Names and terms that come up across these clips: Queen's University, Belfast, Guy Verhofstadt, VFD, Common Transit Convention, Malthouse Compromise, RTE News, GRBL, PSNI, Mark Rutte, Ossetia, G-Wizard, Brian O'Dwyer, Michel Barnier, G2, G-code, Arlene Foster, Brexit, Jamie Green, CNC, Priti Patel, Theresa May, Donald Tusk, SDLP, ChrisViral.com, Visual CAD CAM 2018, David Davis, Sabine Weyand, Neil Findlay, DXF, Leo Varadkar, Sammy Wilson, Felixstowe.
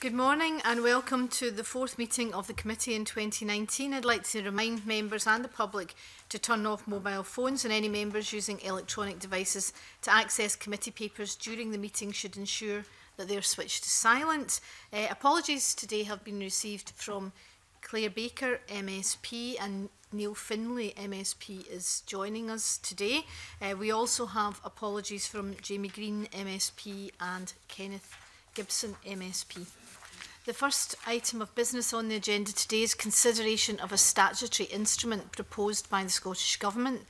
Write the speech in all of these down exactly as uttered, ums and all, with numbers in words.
Good morning and welcome to the fourth meeting of the committee in twenty nineteen. I'd like to remind members and the public to turn off mobile phones, and any members using electronic devices to access committee papers during the meeting should ensure that they are switched to silent. Uh, apologies today have been received from Claire Baker, M S P, and Neil Findlay, M S P, is joining us today. Uh, we also have apologies from Jamie Green, M S P, and Kenneth Gibson, M S P. The first item of business on the agenda today is consideration of a statutory instrument proposed by the Scottish Government.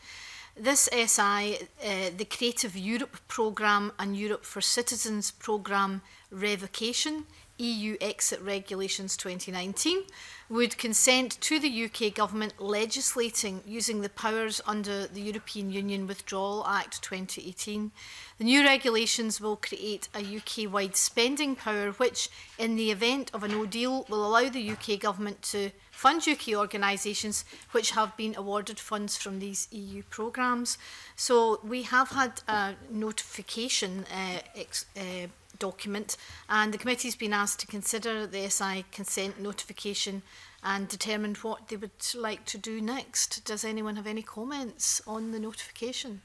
This S I, uh, the Creative Europe programme and Europe for Citizens programme revocation, E U Exit Regulations twenty nineteen, would consent to the U K Government legislating using the powers under the European Union Withdrawal Act twenty eighteen. The new regulations will create a U K-wide spending power which, in the event of a no deal, will allow the U K Government to fund U K organisations which have been awarded funds from these E U programmes. So we have had a notification uh, ex uh, document, and the committee's been asked to consider the S I consent notification and determine what they would like to do next. Does anyone have any comments on the notification?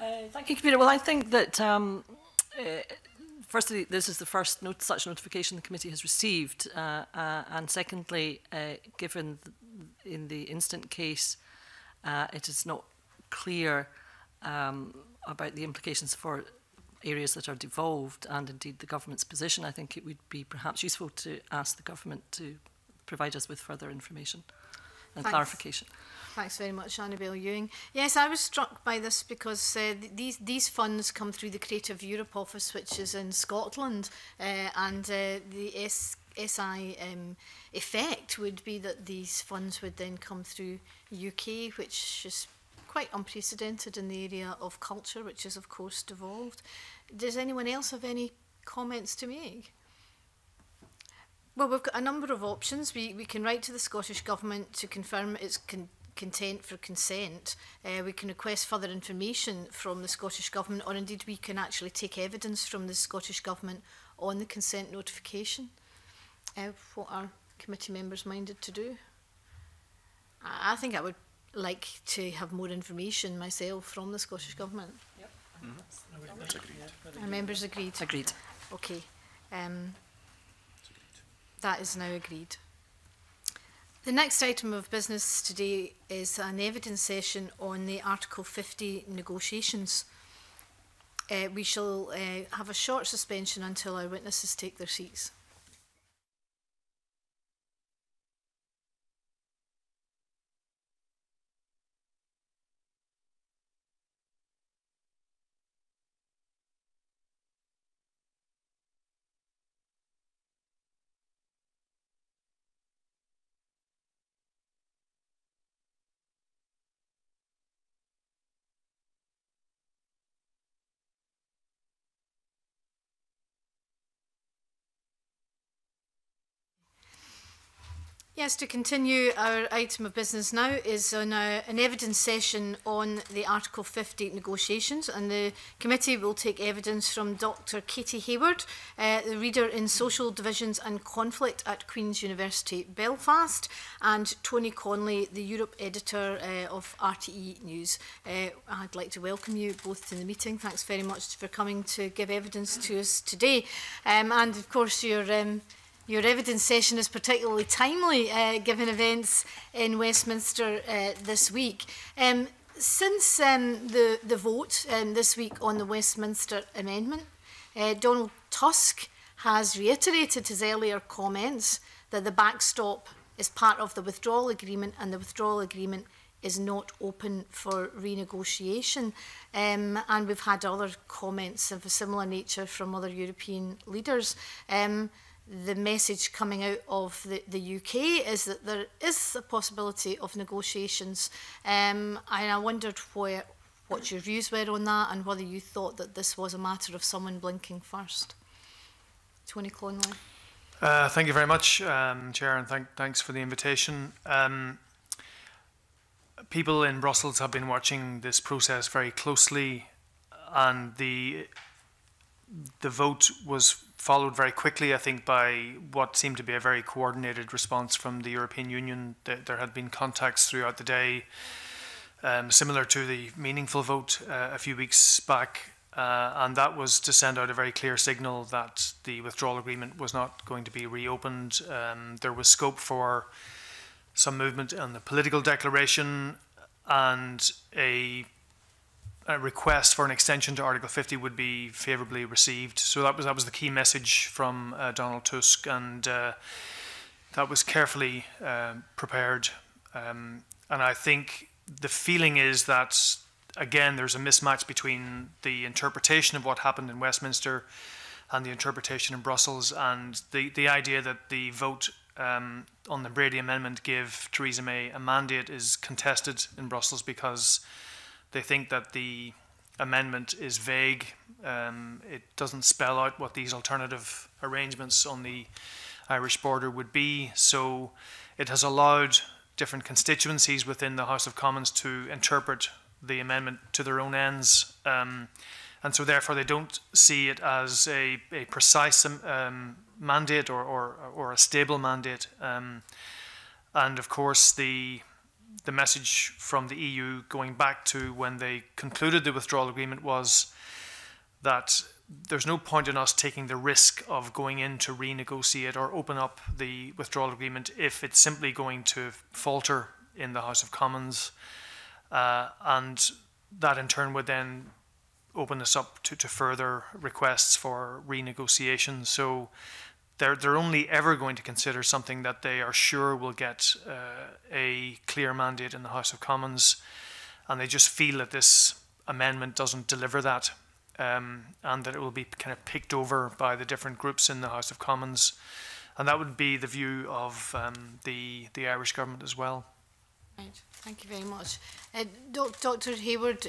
Uh, thank you, Commissioner. Well, I think that um, uh, firstly, this is the first not such notification the committee has received, uh, uh, and secondly, uh, given th in the instant case, uh, it is not clear um, about the implications for areas that are devolved and indeed the government's position. I think it would be perhaps useful to ask the government to provide us with further information and Thanks. clarification. Thanks very much, Annabelle Ewing. Yes, I was struck by this because uh, these these funds come through the Creative Europe office, which is in Scotland, uh, and uh, the S SI um, effect would be that these funds would then come through U K, which is quite unprecedented in the area of culture, which is of course devolved. Does anyone else have any comments to make? Well, we've got a number of options. We, we can write to the Scottish Government to confirm its con content for consent. Uh, we can request further information from the Scottish Government, or indeed we can actually take evidence from the Scottish Government on the consent notification. Uh, what are committee members minded to do? I, I think I would like to have more information myself from the Scottish Government. Yep. Mm-hmm. that's, that's, that's agreed. agreed. Our members agreed? Agreed. Okay. Um, agreed. That is now agreed. The next item of business today is an evidence session on the Article fifty negotiations. Uh, we shall uh, have a short suspension until our witnesses take their seats. Yes, to continue, our item of business now is on a, an evidence session on the Article fifty negotiations, and the committee will take evidence from Doctor Katy Hayward, uh, the reader in Social Divisions and Conflict at Queen's University, Belfast, and Tony Connelly, the Europe editor uh, of R T E News. Uh, I'd like to welcome you both to the meeting. Thanks very much for coming to give evidence to us today. Um, and of course, your... Um, Your evidence session is particularly timely, uh, given events in Westminster uh, this week. Um, since um, the, the vote um, this week on the Westminster Amendment, uh, Donald Tusk has reiterated his earlier comments that the backstop is part of the withdrawal agreement and the withdrawal agreement is not open for renegotiation. Um, and we've had other comments of a similar nature from other European leaders. Um, The message coming out of the, the U K is that there is a possibility of negotiations, um, and I wondered where, what your views were on that and whether you thought that this was a matter of someone blinking first. Tony Connelly. Uh, thank you very much, um, Chair, and thank, thanks for the invitation. Um, people in Brussels have been watching this process very closely, and the the vote was followed very quickly, I think, by what seemed to be a very coordinated response from the European Union. There had been contacts throughout the day, um, similar to the meaningful vote uh, a few weeks back, uh, and that was to send out a very clear signal that the withdrawal agreement was not going to be reopened. Um, there was scope for some movement on the political declaration, and a a request for an extension to Article fifty would be favourably received. So that was that was the key message from uh, Donald Tusk, and uh, that was carefully uh, prepared. Um, and I think the feeling is that, again, there's a mismatch between the interpretation of what happened in Westminster and the interpretation in Brussels, and the, the idea that the vote um, on the Brady Amendment gave Theresa May a mandate is contested in Brussels, because they think that the amendment is vague. Um, it doesn't spell out what these alternative arrangements on the Irish border would be. So it has allowed different constituencies within the House of Commons to interpret the amendment to their own ends. Um, and so therefore they don't see it as a, a precise um, mandate or, or, or a stable mandate. Um, and of course the The message from the E U going back to when they concluded the withdrawal agreement was that there's no point in us taking the risk of going in to renegotiate or open up the withdrawal agreement if it's simply going to falter in the House of Commons. Uh, and that in turn would then open us up to, to further requests for renegotiation. So They're, they're only ever going to consider something that they are sure will get uh, a clear mandate in the House of Commons, and they just feel that this amendment doesn't deliver that, um, and that it will be kind of picked over by the different groups in the House of Commons. And that would be the view of um, the, the Irish government as well. Right. Thank you very much. Uh, Doctor Hayward,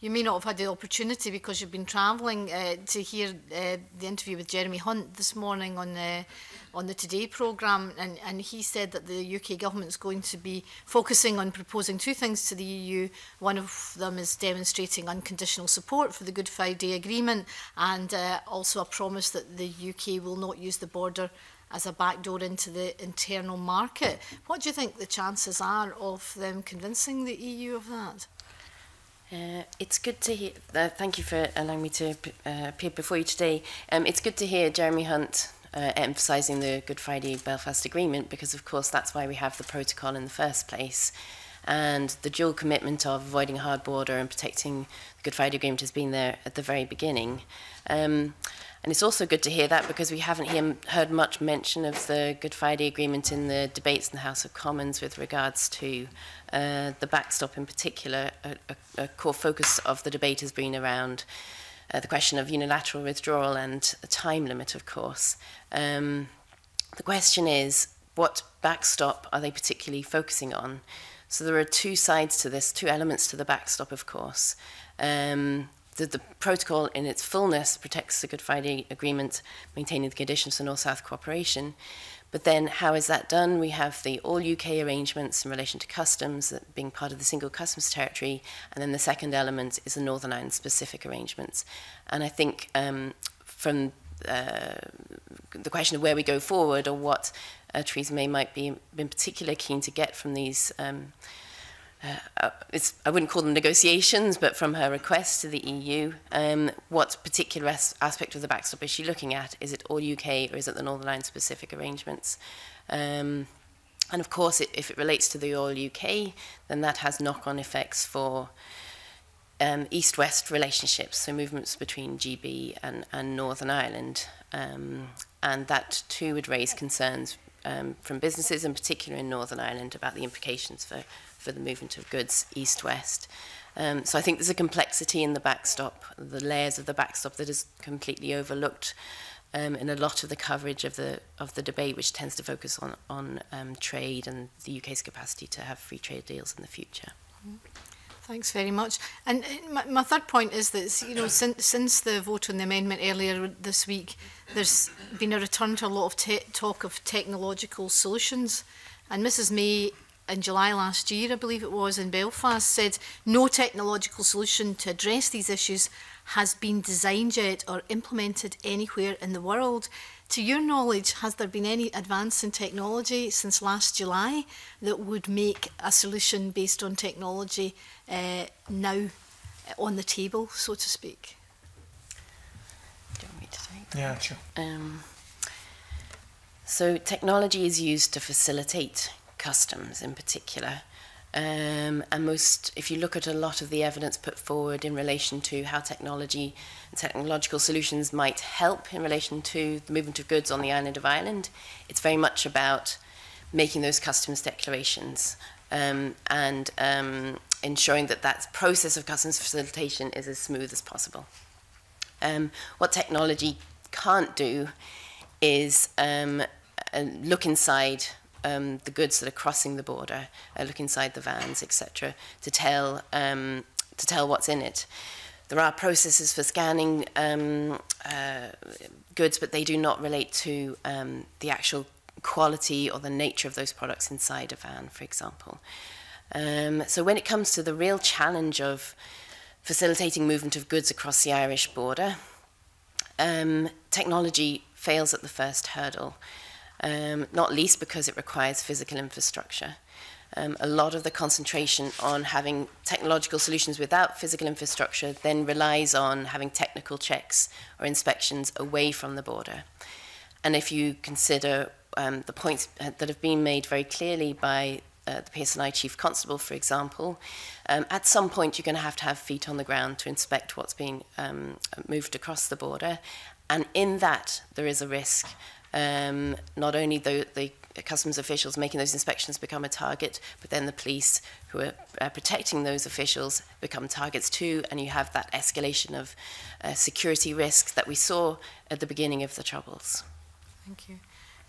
you may not have had the opportunity because you've been travelling uh, to hear uh, the interview with Jeremy Hunt this morning on the, on the Today programme, and, and he said that the U K government's going to be focusing on proposing two things to the E U. One of them is demonstrating unconditional support for the Good Friday Agreement, and uh, also a promise that the U K will not use the border as a backdoor into the internal market. What do you think the chances are of them convincing the E U of that? Uh, it's good to hear. Uh, thank you for allowing me to uh, appear before you today. Um, it's good to hear Jeremy Hunt uh, emphasising the Good Friday Belfast Agreement, because of course that's why we have the protocol in the first place. And the dual commitment of avoiding a hard border and protecting the Good Friday Agreement has been there at the very beginning. Um, And it's also good to hear that, because we haven't hear, heard much mention of the Good Friday Agreement in the debates in the House of Commons with regards to uh, the backstop in particular. A, a, a core focus of the debate has been around uh, the question of unilateral withdrawal and a time limit, of course. Um, the question is, what backstop are they particularly focusing on? So there are two sides to this, two elements to the backstop, of course. Um, The, the protocol in its fullness protects the Good Friday Agreement, maintaining the conditions for North-South cooperation. But then how is that done? We have the all-U K arrangements in relation to customs being part of the single customs territory, and then the second element is the Northern Ireland-specific arrangements. And I think um, from uh, the question of where we go forward, or what uh, Theresa May might be in particular keen to get from these um Uh, it's, I wouldn't call them negotiations, but from her request to the E U, um, what particular as aspect of the backstop is she looking at? Is it all U K, or is it the Northern Ireland specific arrangements? Um, and of course, it, if it relates to the all U K, then that has knock-on effects for um, East-West relationships, so movements between G B and, and Northern Ireland. Um, and that too would raise concerns um, from businesses, in particular in Northern Ireland, about the implications for for the movement of goods east-west. Um, so I think there's a complexity in the backstop, the layers of the backstop, that is completely overlooked um, in a lot of the coverage of the of the debate, which tends to focus on, on um, trade and the U K's capacity to have free trade deals in the future. Mm-hmm. Thanks very much. And my, my third point is that, you know, since, since the vote on the amendment earlier this week, there's been a return to a lot of te- talk of technological solutions. And Missus May in July last year, I believe it was, in Belfast, said no technological solution to address these issues has been designed yet or implemented anywhere in the world. To your knowledge, has there been any advance in technology since last July that would make a solution based on technology uh, now on the table, so to speak? Do you want me to take that? Yeah, sure. Um, so technology is used to facilitate customs in particular. Um, and most, if you look at a lot of the evidence put forward in relation to how technology and technological solutions might help in relation to the movement of goods on the island of Ireland, it's very much about making those customs declarations um, and um, ensuring that that process of customs facilitation is as smooth as possible. Um, what technology can't do is um, look inside Um, the goods that are crossing the border, uh, look inside the vans, et cetera, to tell um, to tell what's in it. There are processes for scanning um, uh, goods, but they do not relate to um, the actual quality or the nature of those products inside a van, for example. Um, so when it comes to the real challenge of facilitating movement of goods across the Irish border, um, technology fails at the first hurdle. Um, not least because it requires physical infrastructure. Um, a lot of the concentration on having technological solutions without physical infrastructure then relies on having technical checks or inspections away from the border. And if you consider um, the points that have been made very clearly by uh, the P S N I Chief Constable, for example, um, at some point you're going to have to have feet on the ground to inspect what's being um, moved across the border. And in that, there is a risk. Um, not only the, the customs officials making those inspections become a target, but then the police who are uh, protecting those officials become targets too, and you have that escalation of uh, security risks that we saw at the beginning of the Troubles. Thank you.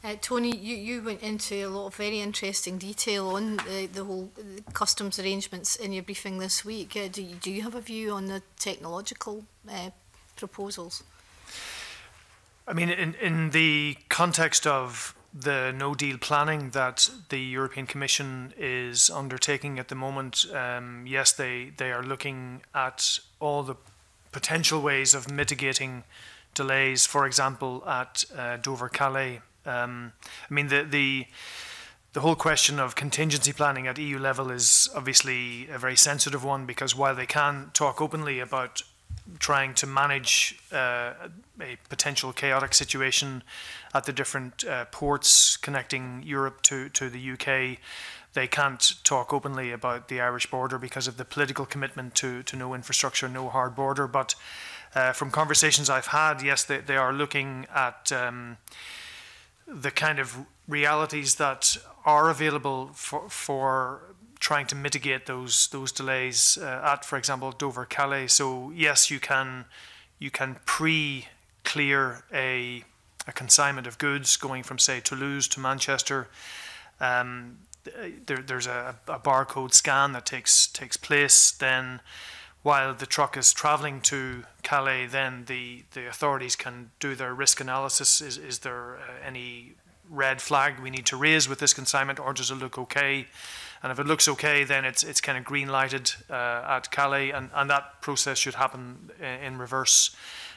Uh, Tony, you, you went into a lot of very interesting detail on the, the whole the customs arrangements in your briefing this week. Uh, do, you, do you have a view on the technological uh, proposals? I mean, in, in the context of the no-deal planning that the European Commission is undertaking at the moment, um, yes, they, they are looking at all the potential ways of mitigating delays, for example, at uh, Dover-Calais. Um, I mean, the, the, the whole question of contingency planning at E U level is obviously a very sensitive one, because while they can talk openly about trying to manage uh, a potential chaotic situation at the different uh, ports connecting Europe to, to the U K, they can't talk openly about the Irish border because of the political commitment to, to no infrastructure, no hard border. But uh, from conversations I've had, yes, they, they are looking at um, the kind of realities that are available for, for trying to mitigate those those delays uh, at, for example, Dover-Calais. So yes, you can you can pre-clear a a consignment of goods going from, say, Toulouse to Manchester. Um, there, there's a, a barcode scan that takes takes place. Then, while the truck is travelling to Calais, then the the authorities can do their risk analysis. Is is there uh, any red flag we need to raise with this consignment, or does it look okay? And if it looks okay, then it's it's kind of green lighted uh, at Calais, and, and that process should happen in reverse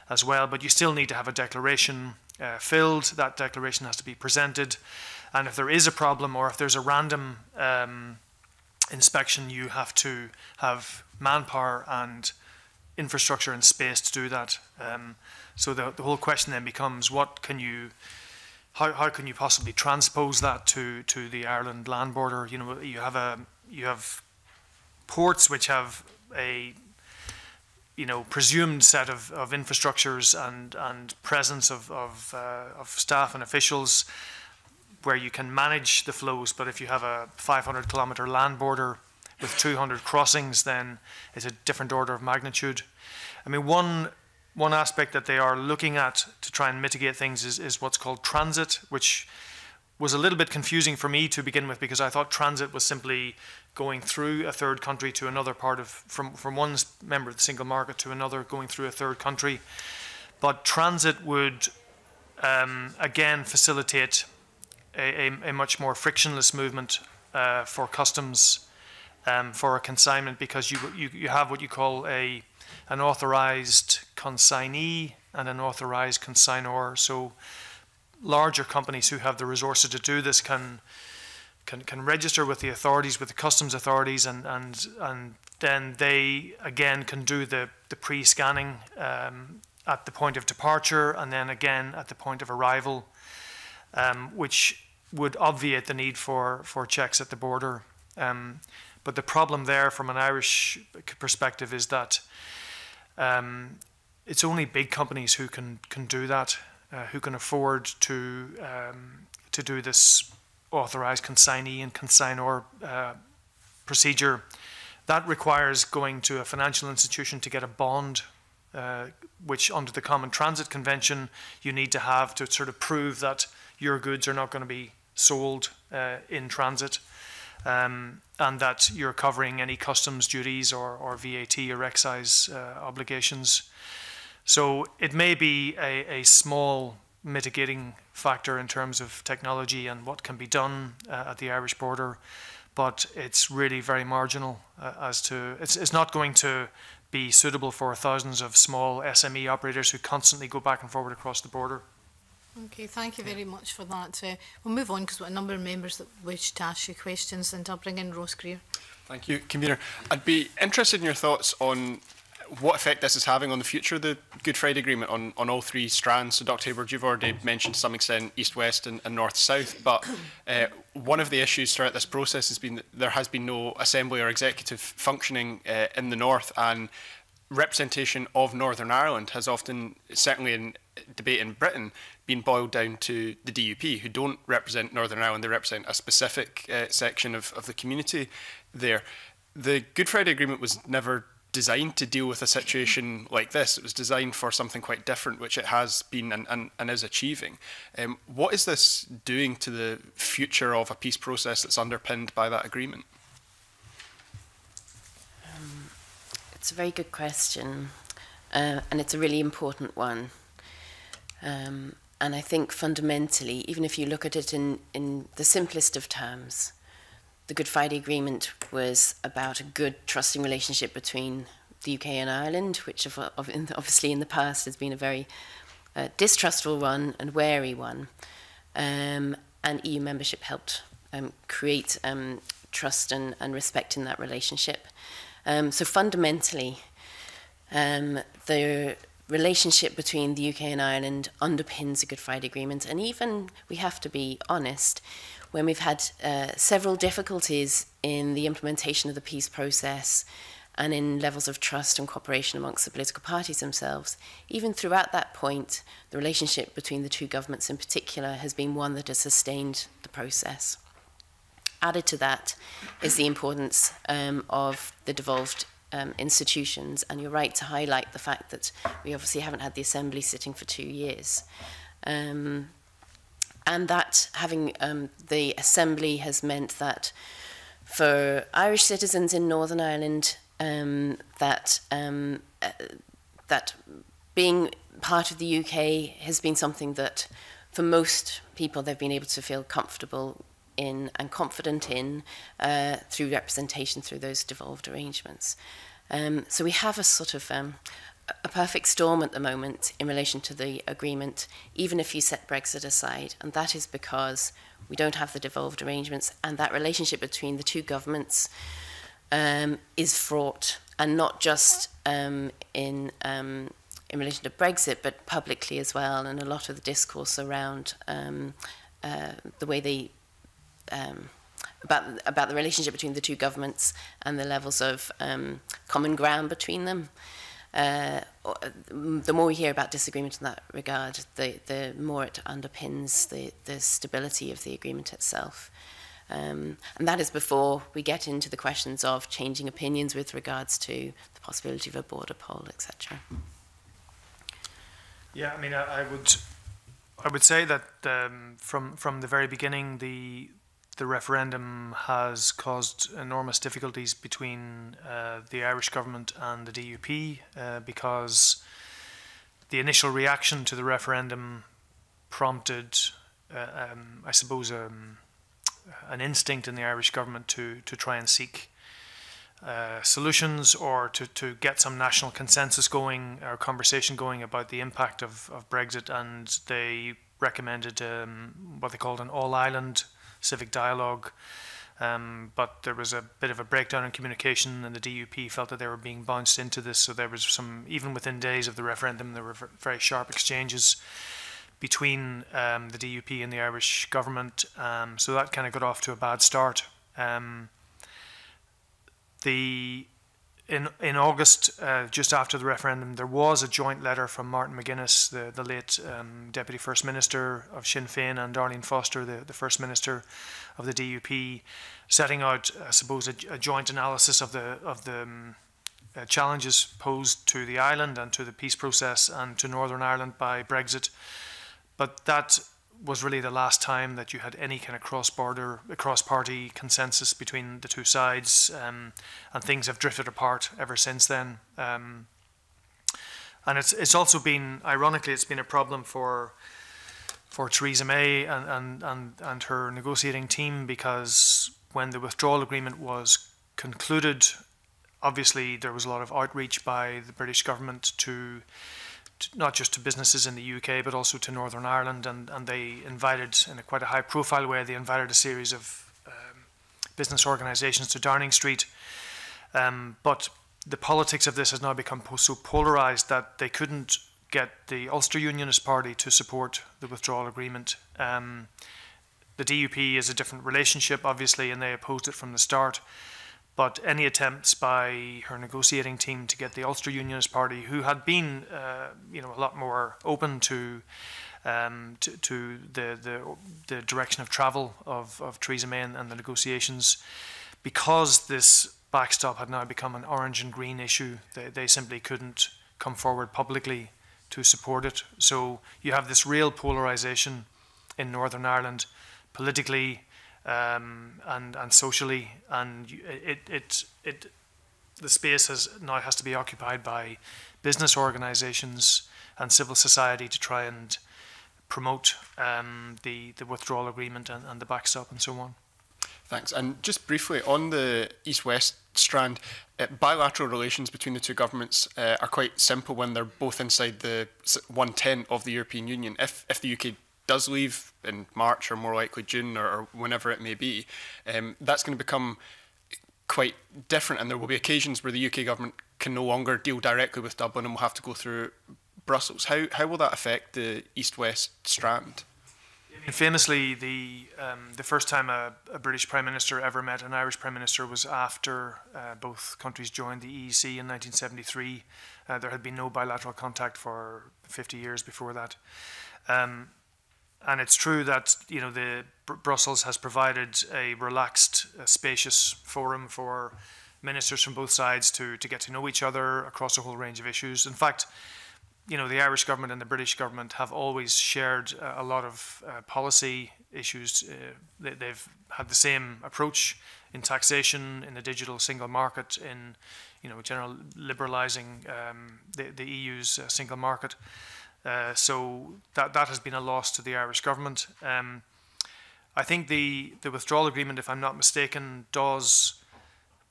as well. But you still need to have a declaration uh, filled. That declaration has to be presented, and if there is a problem or if there's a random um, inspection, you have to have manpower and infrastructure and space to do that. Um, so the, the whole question then becomes, what can you How, how can you possibly transpose that to, to the Ireland land border? You know, you have a you have ports which have a you know presumed set of, of infrastructures and and presence of of, uh, of staff and officials where you can manage the flows. But if you have a five hundred kilometre land border with two hundred crossings, then it's a different order of magnitude. I mean, one. One aspect that they are looking at to try and mitigate things is, is what's called transit, which was a little bit confusing for me to begin with, because I thought transit was simply going through a third country to another part of, from, from one member of the single market to another, going through a third country. But transit would, um, again, facilitate a, a, a much more frictionless movement uh, for customs um, for a consignment, because you, you, you have what you call a, an authorised consignee and an authorised consignor. So larger companies who have the resources to do this can Can, can register with the authorities, with the customs authorities, and and and then they again can do the the pre-scanning um, at the point of departure, and then again at the point of arrival, um, which would obviate the need for for checks at the border. Um, but the problem there, from an Irish perspective, is that um, it's only big companies who can can do that, uh, who can afford to um, to do this authorised consignee and consignor uh, procedure. That requires going to a financial institution to get a bond, uh, which under the Common Transit Convention you need to have to sort of prove that your goods are not going to be sold uh, in transit, um, and that you're covering any customs duties or, or V A T or excise uh, obligations. So it may be a, a small mitigating factor in terms of technology and what can be done uh, at the Irish border, but it's really very marginal uh, as to it's, it's not going to be suitable for thousands of small S M E operators who constantly go back and forward across the border. Okay, thank you very much for that. Uh, we'll move on because we've got a number of members that wish to ask you questions, and I'll bring in Ross Greer. Thank you, Convener. I'd be interested in your thoughts on what effect this is having on the future of the Good Friday Agreement on, on all three strands. So, Doctor Hayward, you've already mentioned to some extent east-west and, and north-south, but uh, one of the issues throughout this process has been that there has been no assembly or executive functioning uh, in the north, and representation of Northern Ireland has often, certainly in debate in Britain, been boiled down to the D U P, who don't represent Northern Ireland, they represent a specific uh, section of, of the community there. The Good Friday Agreement was never designed to deal with a situation like this. It was designed for something quite different, which it has been and, and, and is achieving. Um, what is this doing to the future of a peace process that's underpinned by that agreement? Um, it's a very good question, uh, and it's a really important one. Um, and I think fundamentally, even if you look at it in, in the simplest of terms, the Good Friday Agreement was about a good, trusting relationship between the U K and Ireland, which obviously in the past has been a very uh, distrustful one and wary one. Um, and E U membership helped um, create um, trust and, and respect in that relationship. Um, so fundamentally, um, the relationship between the U K and Ireland underpins the Good Friday Agreement. And even, we have to be honest, when we've had uh, several difficulties in the implementation of the peace process and in levels of trust and cooperation amongst the political parties themselves, even throughout that point, the relationship between the two governments in particular has been one that has sustained the process. Added to that is the importance um, of the devolved um, institutions, and you're right to highlight the fact that we obviously haven't had the Assembly sitting for two years. Um, And that having um, the Assembly has meant that for Irish citizens in Northern Ireland, um, that um, uh, that being part of the U K has been something that, for most people, they've been able to feel comfortable in and confident in uh, through representation through those devolved arrangements. Um, so we have a sort of um, a perfect storm at the moment in relation to the agreement, even if you set Brexit aside, and that is because we don't have the devolved arrangements, and that relationship between the two governments um, is fraught, and not just um, in um, in relation to Brexit, but publicly as well, and a lot of the discourse around um, uh, the way they um, about about the relationship between the two governments and the levels of um, common ground between them. Uh, the more we hear about disagreement in that regard, the, the more it underpins the, the stability of the agreement itself. Um, and that is before we get into the questions of changing opinions with regards to the possibility of a border poll, et cetera. Yeah, I mean, I, I would, I would say that um, from from the very beginning, the the referendum has caused enormous difficulties between uh, the Irish government and the D U P, uh, because the initial reaction to the referendum prompted, uh, um, I suppose, um, an instinct in the Irish government to to try and seek uh, solutions, or to to get some national consensus going or conversation going about the impact of of Brexit, and they recommended um, what they called an all-island civic dialogue. Um, but there was a bit of a breakdown in communication, and the D U P felt that they were being bounced into this. So there was some, even within days of the referendum, there were very sharp exchanges between um, the D U P and the Irish government. Um, so that kind of got off to a bad start. Um, the in in August, uh, just after the referendum, there was a joint letter from Martin McGuinness, the the late um, Deputy First Minister of Sinn Féin, and Arlene Foster, the the First Minister of the D U P, setting out, I suppose, a, a joint analysis of the of the um, uh, challenges posed to the island and to the peace process and to Northern Ireland by Brexit. But that was really the last time that you had any kind of cross-border, cross-party consensus between the two sides, um, and things have drifted apart ever since then. Um, and it's it's also been, ironically, it's been a problem for for Theresa May and and and, and her negotiating team, because when the withdrawal agreement was concluded, obviously there was a lot of outreach by the British government to. Not just to businesses in the U K, but also to Northern Ireland, and, and they invited, in a quite a high-profile way, they invited a series of um, business organisations to Downing Street. Um, but the politics of this has now become so polarised that they couldn't get the Ulster Unionist Party to support the withdrawal agreement. Um, the D U P is a different relationship, obviously, and they opposed it from the start. But any attempts by her negotiating team to get the Ulster Unionist Party, who had been, uh, you know, a lot more open to um, to, to the, the the direction of travel of of Theresa May and, and the negotiations, because this backstop had now become an orange and green issue, they they simply couldn't come forward publicly to support it. So you have this real polarisation in Northern Ireland, politically. Um, and and socially, and it it it the space has now has to be occupied by business organisations and civil society to try and promote um, the the withdrawal agreement and, and the backstop and so on. Thanks. And just briefly on the East-West strand, uh, bilateral relations between the two governments uh, are quite simple when they're both inside the one ten of the European Union. If if the U K does leave in March, or more likely June, or, or whenever it may be, um, that's going to become quite different, and there will be occasions where the U K government can no longer deal directly with Dublin and will have to go through Brussels. How, how will that affect the East-West strand? Famously, the, um, the first time a, a British Prime Minister ever met an Irish Prime Minister was after uh, both countries joined the E E C in nineteen seventy-three. Uh, there had been no bilateral contact for fifty years before that. Um, And it's true that, you know, the Br Brussels has provided a relaxed, uh, spacious forum for ministers from both sides to to get to know each other across a whole range of issues. In fact, you know, the Irish government and the British government have always shared uh, a lot of uh, policy issues. Uh, they, they've had the same approach in taxation, in the digital single market, in, you know, general liberalising um, the, the E U's uh, single market. Uh, so that that has been a loss to the Irish government. Um, I think the the withdrawal agreement, if I'm not mistaken, does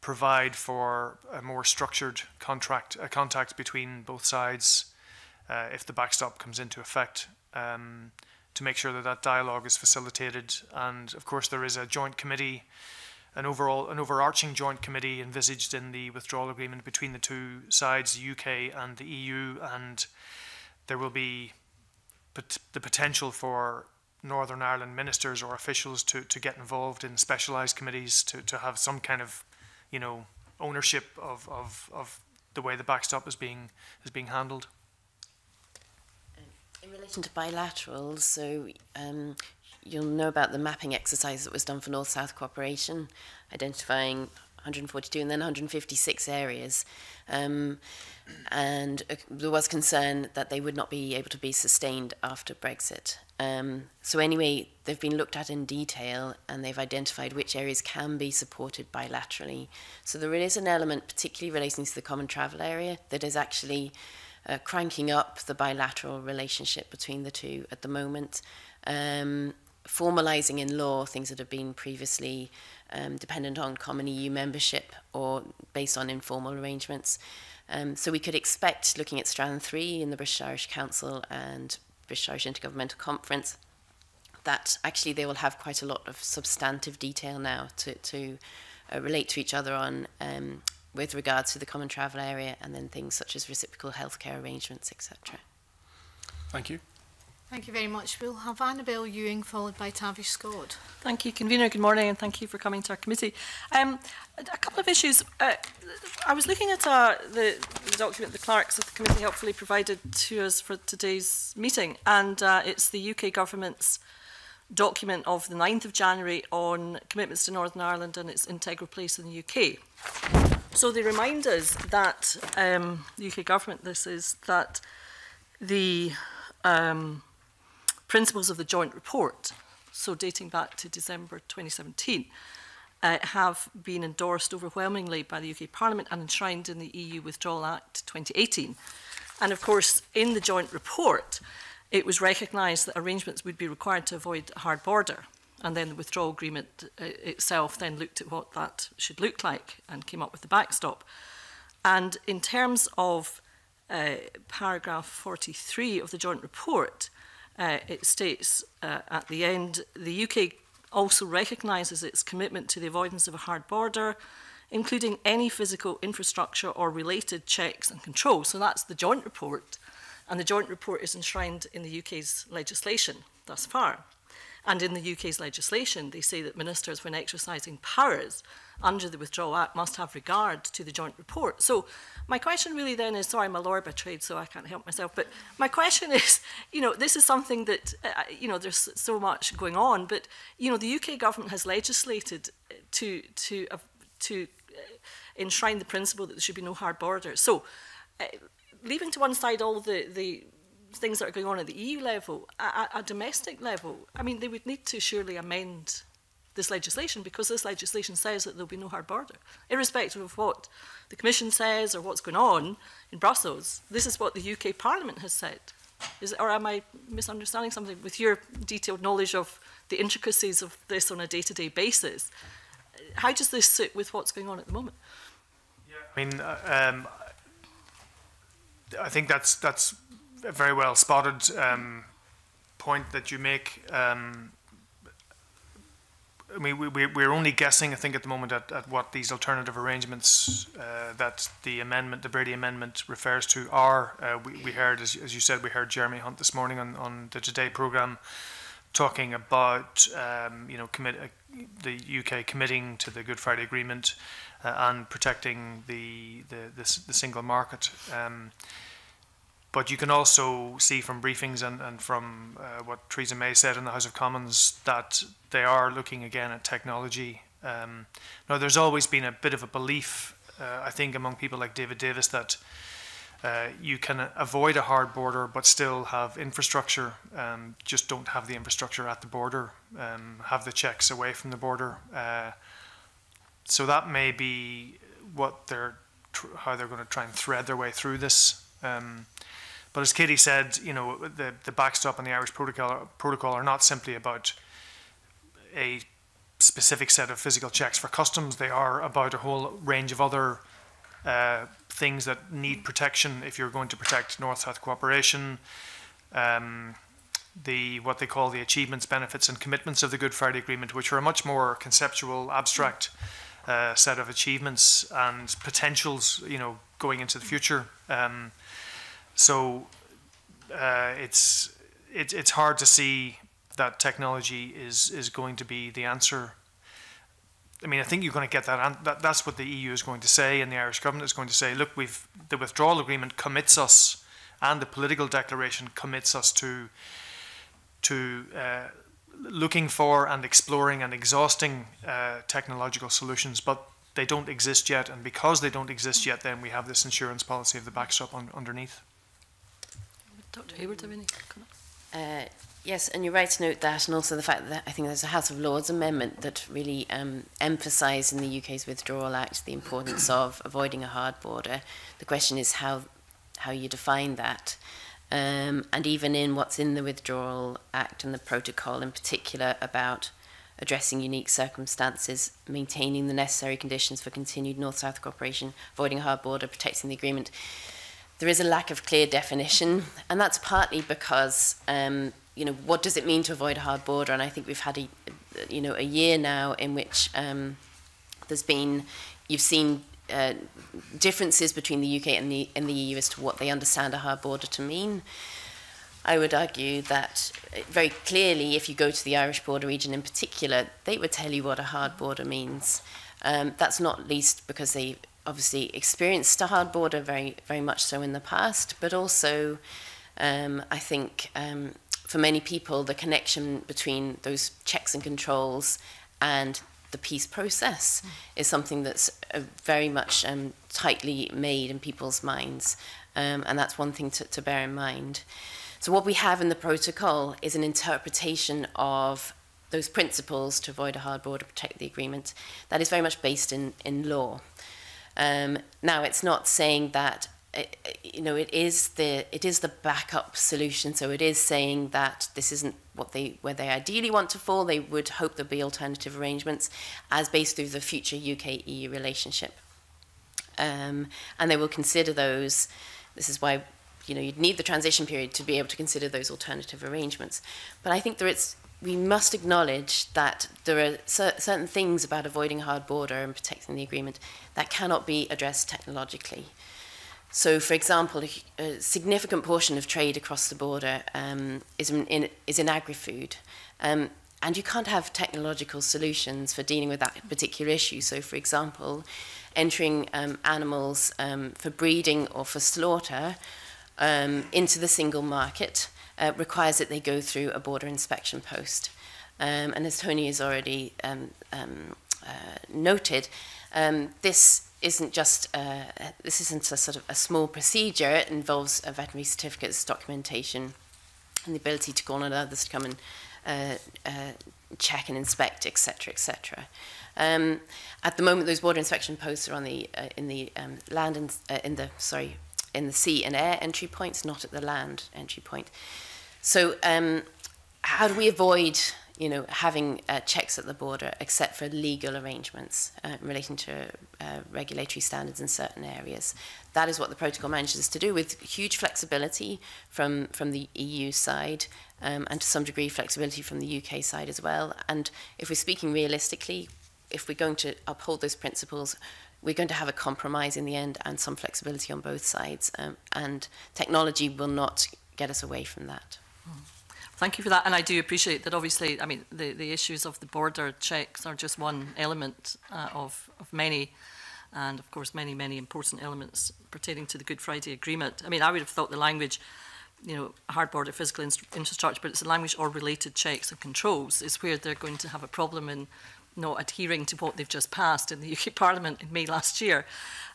provide for a more structured contract, a contact between both sides, uh, if the backstop comes into effect, um, to make sure that that dialogue is facilitated. And of course, there is a joint committee, an overall, an overarching joint committee envisaged in the withdrawal agreement between the two sides, the U K and the E U, and there will be pot the potential for Northern Ireland ministers or officials to, to get involved in specialised committees to, to have some kind of, you know, ownership of, of, of the way the backstop is being is being handled. In relation to bilaterals, so um, you'll know about the mapping exercise that was done for North-South cooperation, identifying one hundred forty-two and then one hundred fifty-six areas. Um, and uh, there was concern that they would not be able to be sustained after Brexit. Um, so anyway, they've been looked at in detail, and they've identified which areas can be supported bilaterally. So there is an element, particularly relating to the Common Travel Area, that is actually uh, cranking up the bilateral relationship between the two at the moment. Um, formalising in law things that have been previously um, dependent on common E U membership or based on informal arrangements. Um, so we could expect, looking at Strand three in the British Irish Council and British Irish Intergovernmental Conference, that actually they will have quite a lot of substantive detail now to, to uh, relate to each other on um, with regards to the Common Travel Area and then things such as reciprocal healthcare arrangements, et cetera. Thank you. Thank you very much. We'll have Annabelle Ewing followed by Tavish Scott. Thank you, Convener. Good morning and thank you for coming to our committee. Um, a couple of issues. Uh, I was looking at uh, the, the document the clerks of the committee helpfully provided to us for today's meeting, and uh, it's the U K government's document of the ninth of January on commitments to Northern Ireland and its integral place in the U K. So they remind us that um, the U K government, this is, that the um, principles of the joint report, so dating back to December twenty seventeen, uh, have been endorsed overwhelmingly by the U K Parliament and enshrined in the E U Withdrawal Act twenty eighteen. And of course, in the joint report, it was recognised that arrangements would be required to avoid a hard border, and then the withdrawal agreement uh, itself then looked at what that should look like and came up with the backstop. And in terms of uh, paragraph forty-three of the joint report, uh, it states uh, at the end, the U K also recognises its commitment to the avoidance of a hard border, including any physical infrastructure or related checks and controls. So that's the joint report. And the joint report is enshrined in the U K's legislation thus far. And in the U K's legislation, they say that ministers, when exercising powers under the Withdrawal Act, must have regard to the joint report. So my question really then is, sorry, I'm a lawyer by trade, so I can't help myself, but my question is, you know, this is something that, uh, you know, there's so much going on, but, you know, the U K government has legislated to, to, uh, to enshrine the principle that there should be no hard border. So, uh, leaving to one side all the, the things that are going on at the E U level, at a domestic level, I mean, they would need to surely amend this legislation, because this legislation says that there'll be no hard border. Irrespective of what the Commission says or what's going on in Brussels, this is what the U K Parliament has said. Is, or am I misunderstanding something with your detailed knowledge of the intricacies of this on a day-to-day basis? How does this sit with what's going on at the moment? Yeah, I mean... Uh, um, I think that's that's a very well spotted um, point that you make. Um, I mean, we, we, we're only guessing, I think, at the moment at, at what these alternative arrangements uh, that the amendment, the Brady Amendment, refers to are. Uh, we, we heard, as, as you said, we heard Jeremy Hunt this morning on, on the Today programme talking about um, you know commit, uh, the U K committing to the Good Friday Agreement uh, and protecting the the, the, the single market. Um, but you can also see from briefings and, and from uh, what Theresa May said in the House of Commons that they are looking again at technology. Um, now, there's always been a bit of a belief, uh, I think, among people like David Davis that Uh, you can avoid a hard border but still have infrastructure, um, just don't have the infrastructure at the border, um, have the checks away from the border. Uh, so that may be what they're tr how they're going to try and thread their way through this. Um, but as Katie said, you know, the, the backstop and the Irish protocol, protocol are not simply about a specific set of physical checks for customs. They are about a whole range of other Uh, things that need protection if you're going to protect North-South cooperation, um, the what they call the achievements, benefits and commitments of the Good Friday Agreement, which are a much more conceptual, abstract uh, set of achievements and potentials, you know, going into the future. Um, so uh, it's it, it's hard to see that technology is is going to be the answer. I mean, I think you're going to get that, that. That's what the E U is going to say, and the Irish government is going to say, look, we've the withdrawal agreement commits us, and the political declaration commits us to to uh, looking for and exploring and exhausting uh, technological solutions, but they don't exist yet. And because they don't exist yet, then we have this insurance policy of the backstop on, underneath. Doctor Hayward, do you have any comments? Uh, Yes, and you're right to note that, and also the fact that I think there's a House of Lords amendment that really um, emphasised in the U K's Withdrawal Act the importance of avoiding a hard border. The question is how how you define that, um, and even in what's in the Withdrawal Act and the protocol in particular about addressing unique circumstances, maintaining the necessary conditions for continued North-South cooperation, avoiding a hard border, protecting the agreement. There is a lack of clear definition, and that's partly because, um, you know, what does it mean to avoid a hard border? And I think we've had, a, you know, a year now in which um, there's been, you've seen uh, differences between the U K and the, and the E U as to what they understand a hard border to mean. I would argue that very clearly, if you go to the Irish border region in particular, they would tell you what a hard border means. Um, that's not least because they obviously experienced a hard border very, very much so in the past, but also um, I think um, for many people, the connection between those checks and controls and the peace process is something that's uh, very much um, tightly made in people's minds. Um, and that's one thing to, to bear in mind. So what we have in the protocol is an interpretation of those principles to avoid a hard border, protect the agreement, that is very much based in, in law. Um, now, it's not saying that, it, you know, it is the it is the backup solution. So it is saying that this isn't what they where they ideally want to fall. They would hope there'll be alternative arrangements as based through the future U K E U relationship, um, and they will consider those. This is why, you know, you'd need the transition period to be able to consider those alternative arrangements. But I think that it's, we must acknowledge that there are cer certain things about avoiding a hard border and protecting the agreement that cannot be addressed technologically. So, for example, a, a significant portion of trade across the border um, is in, in, is in agri-food. Um, and you can't have technological solutions for dealing with that particular issue. So, for example, entering um, animals um, for breeding or for slaughter Um, into the single market uh, requires that they go through a border inspection post. Um, and as Tony has already um, um, uh, noted, um, this isn't just uh, this isn't a sort of a small procedure. It involves a veterinary certificates, documentation, and the ability to call on others to come and uh, uh, check and inspect, et cetera, et cetera. Um, at the moment, those border inspection posts are on the uh, in the um, land and uh, in the sorry. in the sea and air entry points, not at the land entry point. So um, how do we avoid, you know, having uh, checks at the border except for legal arrangements uh, relating to uh, regulatory standards in certain areas? That is what the protocol manages to do, with huge flexibility from, from the E U side um, and to some degree flexibility from the U K side as well. And if we're speaking realistically, if we're going to uphold those principles, we're going to have a compromise in the end and some flexibility on both sides. Um, and technology will not get us away from that. Thank you for that. And I do appreciate that, obviously, I mean, the, the issues of the border checks are just one element uh, of, of many, and of course, many, many important elements pertaining to the Good Friday Agreement. I mean, I would have thought the language, you know, hard border physical infrastructure, but it's the language or related checks and controls is where they're going to have a problem in not adhering to what they've just passed in the U K Parliament in May last year.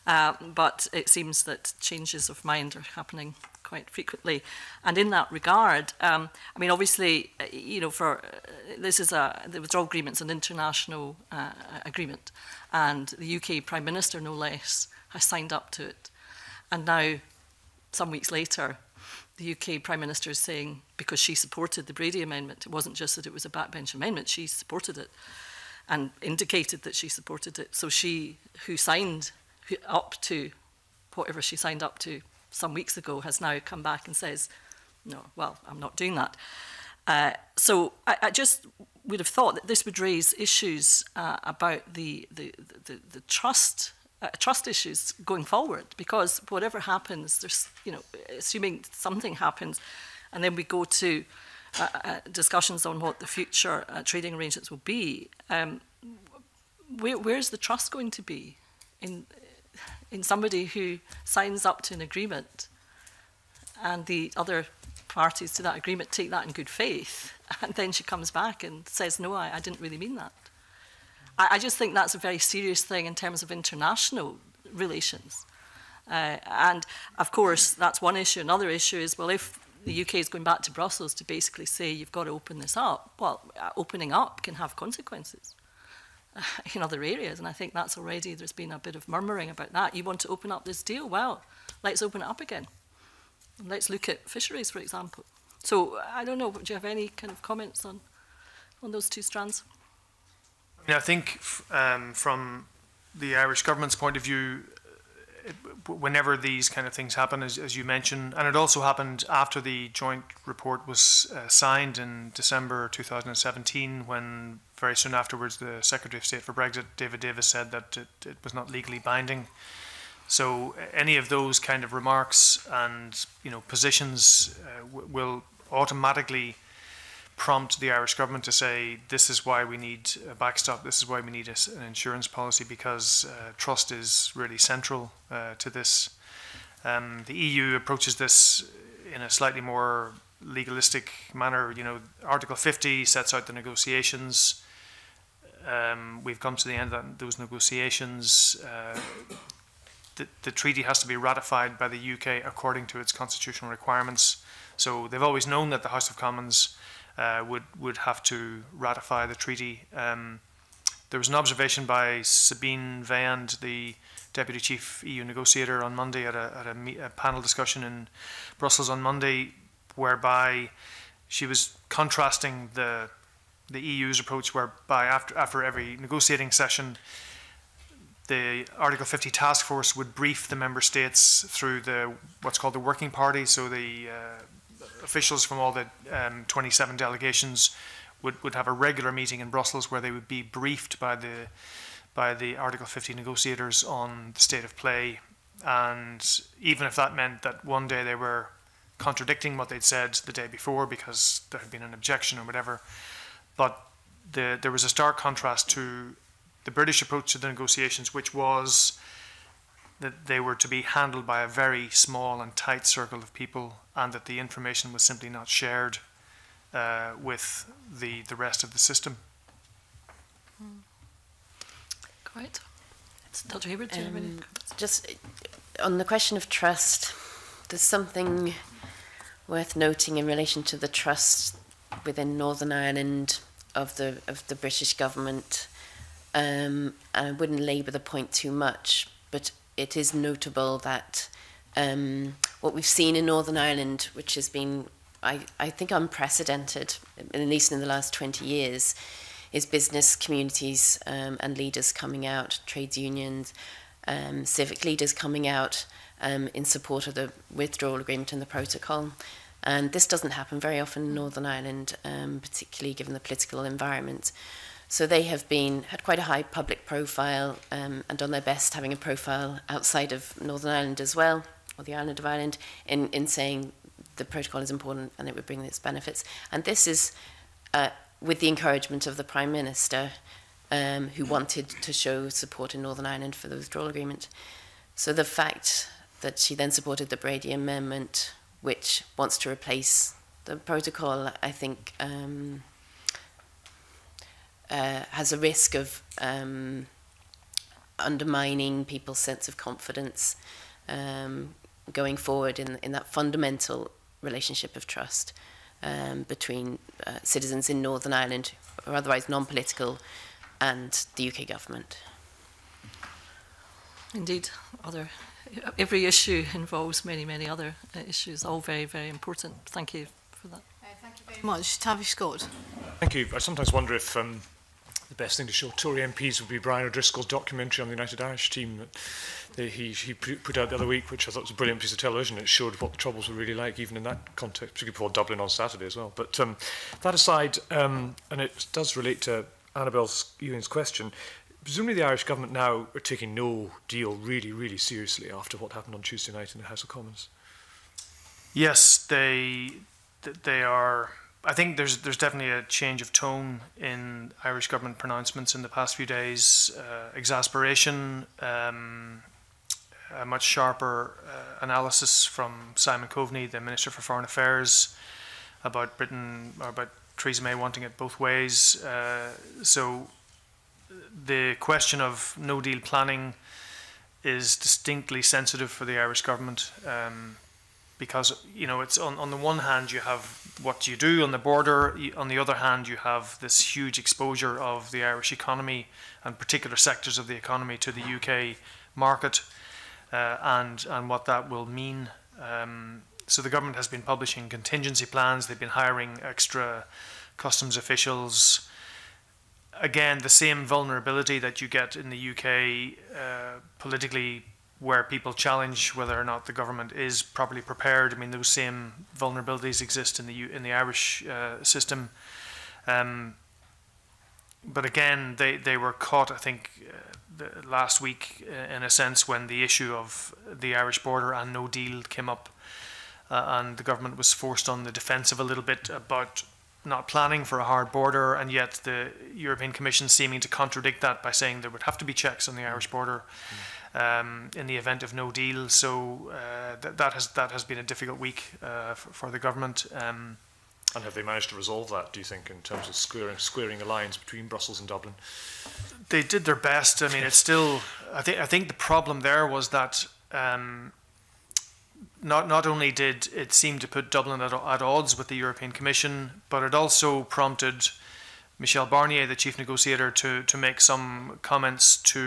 Uh, but it seems that changes of mind are happening quite frequently. And in that regard, um, I mean, obviously, you know, for uh, this is a, the withdrawal agreement's an international uh, agreement, and the U K Prime Minister, no less, has signed up to it. And now, some weeks later, the U K Prime Minister is saying, because she supported the Brady Amendment, it wasn't just that it was a backbench amendment, she supported it, and indicated that she supported it. So she, who signed who, up to whatever she signed up to some weeks ago, has now come back and says, no, well, I'm not doing that. Uh, so I, I just would have thought that this would raise issues uh, about the, the, the, the trust, uh, trust issues going forward, because whatever happens, there's, you know, assuming something happens, and then we go to Uh, uh, discussions on what the future uh, trading arrangements will be. Um, where, where's the trust going to be in in somebody who signs up to an agreement, and the other parties to that agreement take that in good faith, and then she comes back and says, "No, I, I didn't really mean that." I, I just think that's a very serious thing in terms of international relations. Uh, and of course, that's one issue. Another issue is, well, if the U K is going back to Brussels to basically say, you've got to open this up. Well, opening up can have consequences uh, in other areas. And I think that's already, there's been a bit of murmuring about that. You want to open up this deal? Well, let's open it up again. Let's look at fisheries, for example. So I don't know, do you have any kind of comments on, on those two strands? I mean, I think um, from the Irish government's point of view, it, whenever these kind of things happen, as, as you mentioned, and it also happened after the joint report was uh, signed in December two thousand seventeen, when very soon afterwards the Secretary of State for Brexit, David Davis, said that it, it was not legally binding. So any of those kind of remarks and, you know, positions uh, w will automatically prompt the Irish government to say, this is why we need a backstop, this is why we need a, an insurance policy, because uh, trust is really central uh, to this. Um, the E U approaches this in a slightly more legalistic manner. You know, Article fifty sets out the negotiations. Um, we've come to the end of that, those negotiations. Uh, the, the treaty has to be ratified by the U K according to its constitutional requirements. So they've always known that the House of Commons Uh, would would have to ratify the treaty. Um, there was an observation by Sabine Weyand, the Deputy Chief E U Negotiator, on Monday at a, at a, a panel discussion in Brussels on Monday, whereby she was contrasting the the E U's approach, whereby after after every negotiating session, the Article fifty task force would brief the member states through the what's called the working party, so the uh, officials from all the um, twenty-seven delegations would, would have a regular meeting in Brussels where they would be briefed by the by the Article fifty negotiators on the state of play. And even if that meant that one day they were contradicting what they'd said the day before because there had been an objection or whatever, but the, there was a stark contrast to the British approach to the negotiations, which was that they were to be handled by a very small and tight circle of people, and that the information was simply not shared uh, with the, the rest of the system. Mm. Great. Doctor Hayward, do you have any comments? Just on the question of trust, there's something worth noting in relation to the trust within Northern Ireland of the, of the British government. Um, and I wouldn't labour the point too much, but it is notable that um, what we've seen in Northern Ireland, which has been, I, I think, unprecedented, at least in the last twenty years, is business communities um, and leaders coming out, trades unions, um, civic leaders coming out um, in support of the withdrawal agreement and the protocol. And this doesn't happen very often in Northern Ireland, um, particularly given the political environment. So they have been, had quite a high public profile um, and on their best having a profile outside of Northern Ireland as well, or the island of Ireland, in, in saying the protocol is important and it would bring its benefits. And this is uh, with the encouragement of the Prime Minister, um, who wanted to show support in Northern Ireland for the withdrawal agreement. So the fact that she then supported the Brady Amendment, which wants to replace the protocol, I think, um, Uh, has a risk of um, undermining people's sense of confidence um, going forward in, in that fundamental relationship of trust um, between uh, citizens in Northern Ireland, or otherwise non-political, and the U K government. Indeed, other, every issue involves many, many other issues, all very, very important. Thank you for that. Uh, thank you very much. Tavish Scott. Thank you. I sometimes wonder if um, the best thing to show Tory M Ps would be Brian O'Driscoll's documentary on the United Irish team that they, he, he put out the other week, which I thought was a brilliant piece of television. It showed what the Troubles were really like, even in that context, particularly before Dublin on Saturday as well. But um, that aside, um, and it does relate to Annabelle Ewing's question, presumably the Irish government now are taking no deal really, really seriously after what happened on Tuesday night in the House of Commons. Yes, they, they are... I think there's there's definitely a change of tone in Irish government pronouncements in the past few days. Uh, exasperation, um, a much sharper uh, analysis from Simon Coveney, the Minister for Foreign Affairs, about Britain, or about Theresa May wanting it both ways. Uh, so the question of no deal planning is distinctly sensitive for the Irish government. Um, Because, you know, it's on, on the one hand you have what you do on the border, on the other hand you have this huge exposure of the Irish economy and particular sectors of the economy to the U K market, uh, and and what that will mean. Um, So the government has been publishing contingency plans. They've been hiring extra customs officials. Again, the same vulnerability that you get in the U K uh, politically, where people challenge whether or not the government is properly prepared. I mean, those same vulnerabilities exist in the U in the Irish uh, system. Um, but again, they they were caught, I think, uh, the, last week uh, in a sense when the issue of the Irish border and no deal came up. Uh, and the government was forced on the defensive a little bit about not planning for a hard border, and yet the European Commission seeming to contradict that by saying there would have to be checks on the Irish border um, in the event of no deal. So uh, th that has that has been a difficult week uh, for, for the government. Um, and have they managed to resolve that, do you think, in terms of squaring squaring a line between Brussels and Dublin? They did their best. I mean, it's still. I think I think the problem there was that. Um, Not, not only did it seem to put Dublin at, at odds with the European Commission, but it also prompted Michel Barnier, the chief negotiator, to, to make some comments to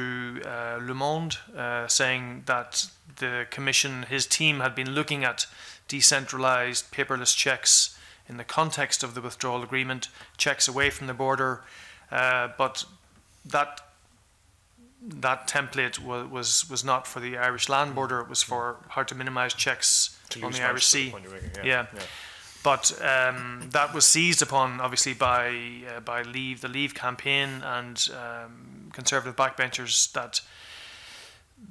uh, Le Monde, uh, saying that the Commission, his team, had been looking at decentralised paperless checks in the context of the withdrawal agreement, checks away from the border, uh, but that that template was, was was not for the Irish land border. It was for how to minimise checks on the Irish sea. Yeah. Yeah. Yeah, but um, that was seized upon obviously by uh, by Leave the Leave campaign and um, Conservative backbenchers. That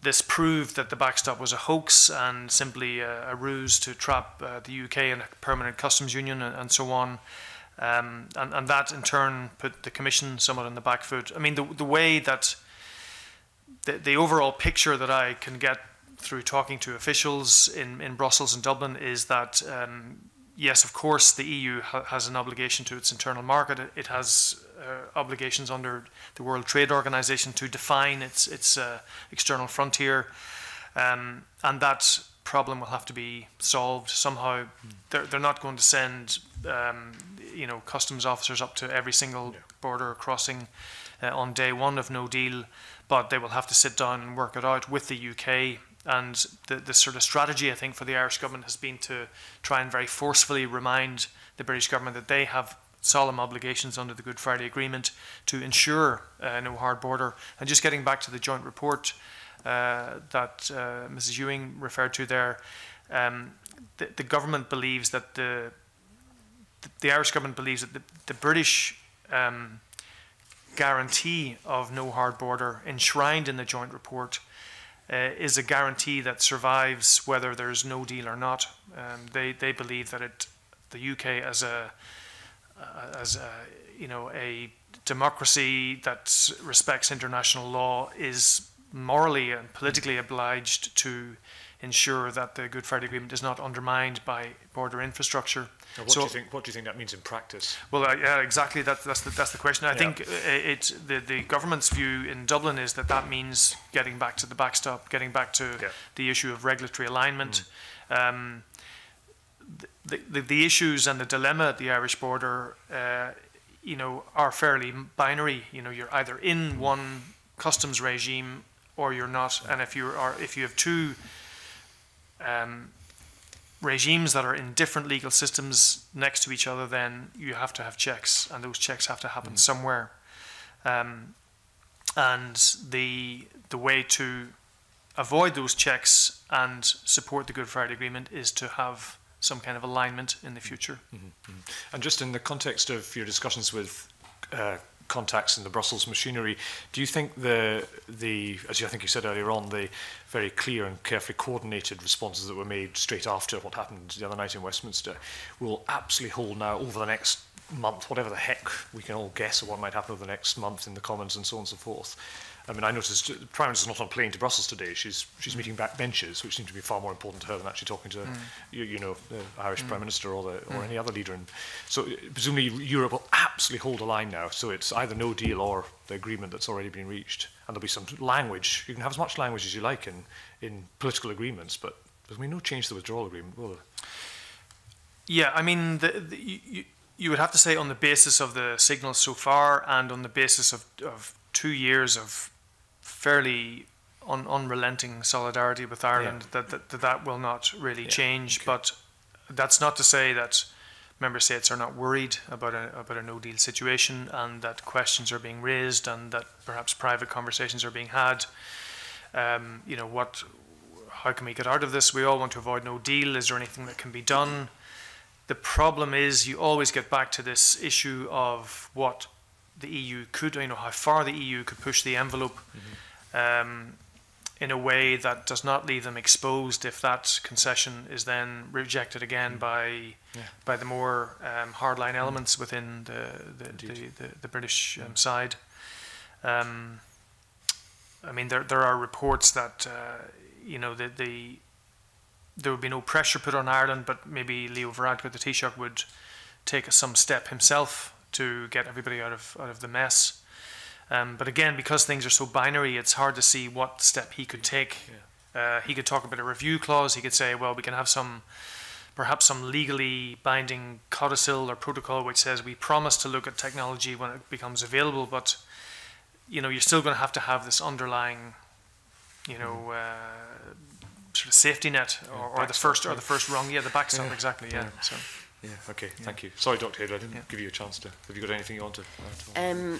this proved that the backstop was a hoax and simply a, a ruse to trap uh, the U K in a permanent customs union and, and so on. Um, and and that in turn put the Commission somewhat on the back foot. I mean, the the way that The, the overall picture that I can get through talking to officials in, in Brussels and Dublin is that, um, yes, of course, the E U ha has an obligation to its internal market. It, it has uh, obligations under the World Trade Organization to define its, its uh, external frontier. Um, and that problem will have to be solved somehow. Mm. They're, they're not going to send um, you know, customs officers up to every single yeah. border crossing uh, on day one of no deal. But they will have to sit down and work it out with the U K. And the, the sort of strategy, I think, for the Irish government has been to try and very forcefully remind the British government that they have solemn obligations under the Good Friday Agreement to ensure uh, no hard border. And just getting back to the joint report uh, that uh, Missus Ewing referred to there, um, the, the government believes that the, the, the Irish government believes that the, the British um, guarantee of no hard border enshrined in the joint report uh, is a guarantee that survives whether there's no deal or not. Um, they they believe that it, the U K as a as a, you know, a democracy that respects international law is morally and politically obliged to ensure that the Good Friday Agreement is not undermined by border infrastructure. Now what, so, do you think, what do you think that means in practice? Well, uh, yeah, exactly. That, that's, the, that's the question. I yeah. think it, it, the, the government's view in Dublin is that that means getting back to the backstop, getting back to yeah. the issue of regulatory alignment. Mm. Um, the, the, the issues and the dilemma at the Irish border, uh, you know, are fairly binary. You know, you're either in one customs regime or you're not. Yeah. And if you are, if you have two um, regimes that are in different legal systems next to each other, then you have to have checks, and those checks have to happen mm. somewhere. Um, and the the way to avoid those checks and support the Good Friday Agreement is to have some kind of alignment in the future. Mm-hmm. And just in the context of your discussions with uh, contacts in the Brussels machinery, do you think the, the as you, I think you said earlier on, the very clear and carefully coordinated responses that were made straight after what happened the other night in Westminster will absolutely hold now over the next month, whatever the heck, we can all guess at what might happen over the next month in the Commons and so on and so forth? I mean, I noticed the Prime Minister's not on a plane to Brussels today. She's, she's meeting backbenchers, which seem to be far more important to her than actually talking to, mm. you, you know, the Irish mm. Prime Minister or, the, or mm. any other leader. And so presumably Europe will absolutely hold a line now. So it's either no deal or the agreement that's already been reached. And there'll be some language. You can have as much language as you like in, in political agreements, but there's no change to the withdrawal agreement, will there? Yeah, I mean, the, the, you, you would have to say on the basis of the signals so far and on the basis of, of two years of fairly un unrelenting solidarity with Ireland, yeah. that, that that will not really yeah. change. Okay. But That's not to say that member states are not worried about a, about a no-deal situation, and that questions are being raised, and that perhaps private conversations are being had. Um, you know, what, how can we get out of this? We all want to avoid no deal. Is there anything that can be done? The problem is you always get back to this issue of what the E U could, you know, how far the E U could push the envelope mm-hmm. um, in a way that does not leave them exposed if that concession is then rejected again mm. by yeah. by the more um, hardline elements mm. within the the, the, the, the British um, mm. side. Um, I mean, there there are reports that uh, you know the, the there would be no pressure put on Ireland, but maybe Leo Varadkar, the Taoiseach, would take some step himself to get everybody out of out of the mess. Um, but again, because things are so binary, it's hard to see what step he could take. Yeah. Uh, he could talk about a review clause. He could say, well, we can have some, perhaps some legally binding codicil or protocol which says we promise to look at technology when it becomes available, but, you know, you're still going to have to have this underlying, you know, uh, sort of safety net or, yeah, or the first or the first rung. Yeah, the backstop, yeah. exactly, yeah. yeah. So. Yeah, okay, yeah. thank you. Sorry, Doctor Hayward, I didn't yeah. give you a chance to. Have you got anything you want to add? Um,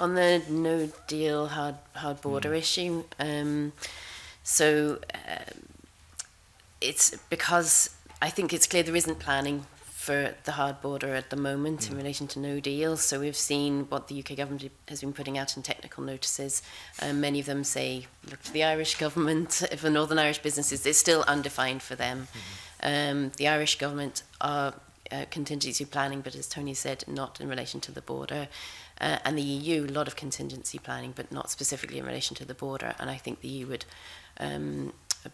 on the no deal, hard, hard border mm. issue, um, so um, it's because I think it's clear there isn't planning for the hard border at the moment mm. in relation to no deal. So we've seen what the U K government has been putting out in technical notices. Um, many of them say, look to the Irish government, for Northern Irish businesses, it's still undefined for them. Mm. Um, the Irish government are Uh, contingency planning, but as Tony said, not in relation to the border. Uh, and the E U, a lot of contingency planning, but not specifically in relation to the border. And I think the E U would, um, uh,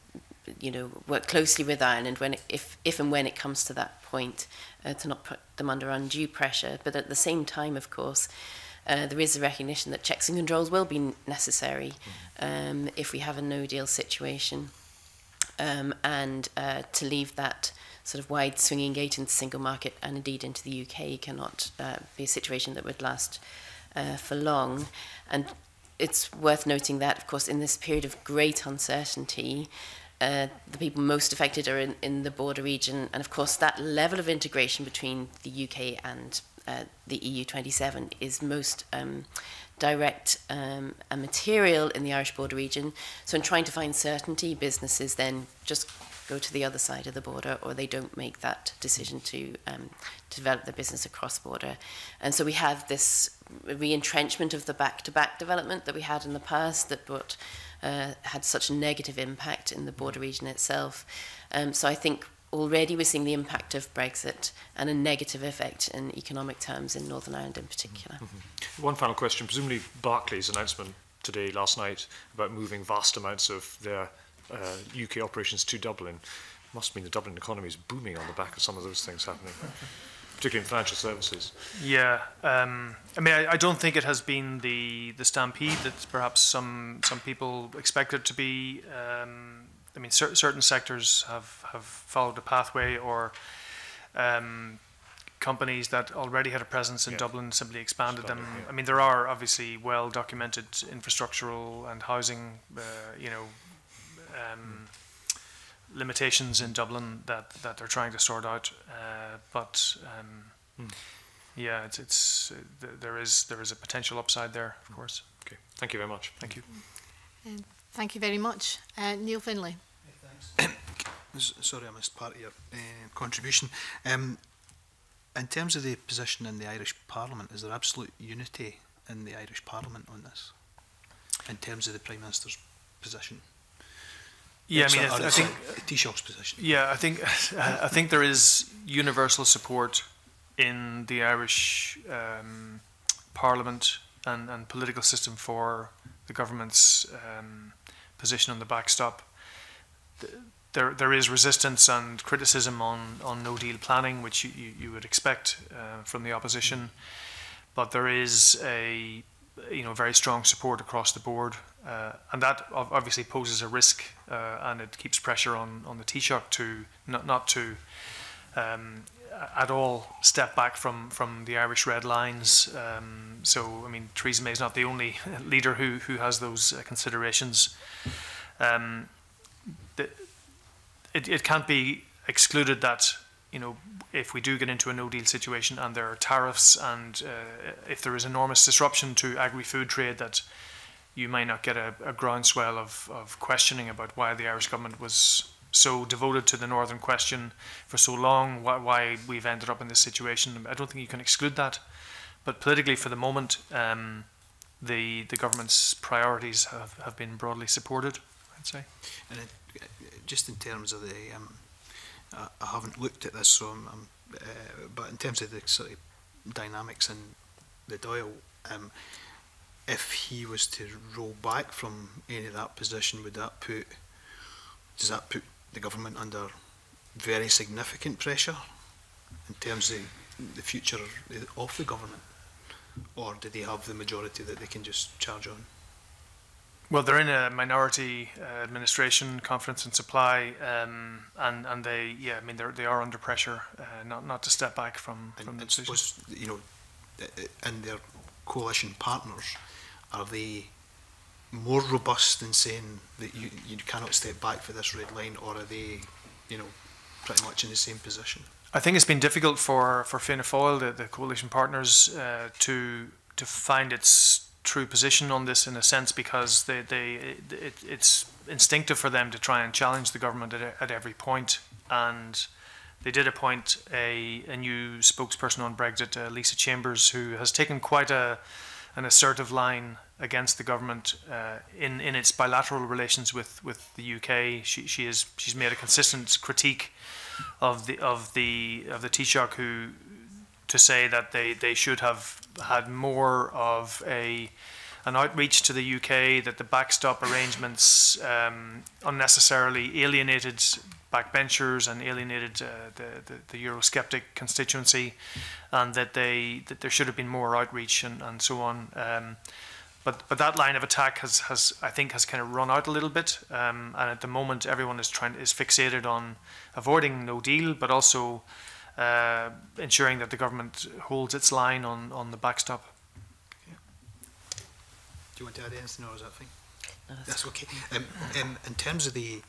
you know, work closely with Ireland when, it, if, if and when it comes to that point, uh, to not put them under undue pressure. But at the same time, of course, uh, there is a recognition that checks and controls will be necessary um, if we have a no-deal situation. Um, and uh, to leave that sort of wide swinging gate into the single market and indeed into the U K cannot uh, be a situation that would last uh, for long. And it's worth noting that, of course, in this period of great uncertainty, uh, the people most affected are in, in the border region. And of course, that level of integration between the U K and uh, the E U twenty-seven is most um, direct um, and material in the Irish border region. So in trying to find certainty, businesses then just go to the other side of the border, or they don't make that decision to, um, to develop their business across border. And so we have this re-entrenchment of the back-to-back development that we had in the past that brought, uh, had such a negative impact in the border region itself. Um, so I think already we're seeing the impact of Brexit and a negative effect in economic terms in Northern Ireland in particular. Mm-hmm. One final question. Presumably Barclays' announcement today, last night, about moving vast amounts of their Uh, U K operations to Dublin must mean the Dublin economy is booming on the back of some of those things happening, particularly in financial services. Yeah, um, I mean, I, I don't think it has been the the stampede that perhaps some some people expected to be. Um, I mean, cer certain sectors have have followed a pathway, or um, companies that already had a presence in yeah. Dublin simply expanded Standard, them. Yeah. I mean, there are obviously well documented infrastructural and housing, uh, you know. Um, mm. limitations in Dublin that that they're trying to sort out, uh, but um, mm. yeah, it's, it's uh, there is there is a potential upside there, of course. Okay, thank you very much. Thank you. And thank you very much, uh, Neil Findlay. Hey, thanks. Sorry, I missed part of your uh, contribution. Um, in terms of the position in the Irish Parliament, is there absolute unity in the Irish Parliament on this? In terms of the Prime Minister's position. Yeah, I mean, I, th I think Taoiseach's position. Yeah, I think I think there is universal support in the Irish um, Parliament and, and political system for the government's um, position on the backstop. There there is resistance and criticism on on no deal planning, which you you, you would expect uh, from the opposition, but there is a you know very strong support across the board. Uh, and that obviously poses a risk, uh, and it keeps pressure on on the Taoiseach to not not to um, at all step back from from the Irish red lines. Um, so I mean, Theresa May is not the only leader who who has those uh, considerations. Um, the, it it can't be excluded that you know, if we do get into a no-deal situation and there are tariffs and uh, if there is enormous disruption to agri-food trade, that you may not get a, a groundswell of, of questioning about why the Irish government was so devoted to the Northern question for so long, why, why we've ended up in this situation. I don't think you can exclude that. But politically, for the moment, um, the, the government's priorities have, have been broadly supported, I'd say. And it, just in terms of the... Um I haven't looked at this, so I'm, I'm, uh, but in terms of the sort of dynamics in the Doyle, um, if he was to roll back from any of that position, would that put does that put the government under very significant pressure in terms of the future of the government, or do they have the majority that they can just charge on? Well, they're in a minority uh, administration, confidence and supply, um, and and they, yeah, I mean, they they are under pressure, uh, not not to step back from and, from the decision. You know, and their coalition partners, are they more robust in saying that you you cannot step back for this red line, or are they, you know, pretty much in the same position? I think it's been difficult for for Fianna Fáil, the, the coalition partners, uh, to to find its true position on this, in a sense, because they, they it, it, it's instinctive for them to try and challenge the government at, at every point. And they did appoint a, a new spokesperson on Brexit, uh, Lisa Chambers, who has taken quite a an assertive line against the government uh, in in its bilateral relations with with the U K. She she is she's made a consistent critique of the of the of the Taoiseach, who to say that they they should have had more of a an outreach to the U K, that the backstop arrangements um, unnecessarily alienated backbenchers and alienated uh, the, the the Eurosceptic constituency, and that they that there should have been more outreach and and so on. Um, but but that line of attack has has I think has kind of run out a little bit, um, and at the moment everyone is trying is fixated on avoiding no deal, but also Uh, ensuring that the government holds its line on, on the backstop. Okay. Do you want to add anything, or is that thing? No, that's, that's okay. Um, um, in terms of the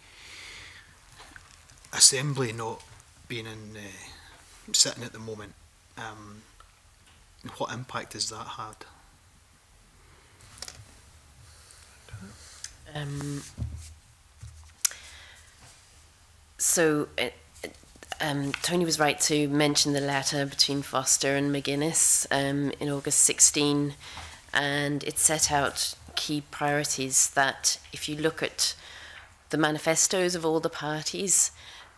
Assembly not being in, uh, sitting at the moment, um, what impact has that had? Um, so. It, Um, Tony was right to mention the letter between Foster and McGuinness um, in August sixteen, and it set out key priorities that, if you look at the manifestos of all the parties,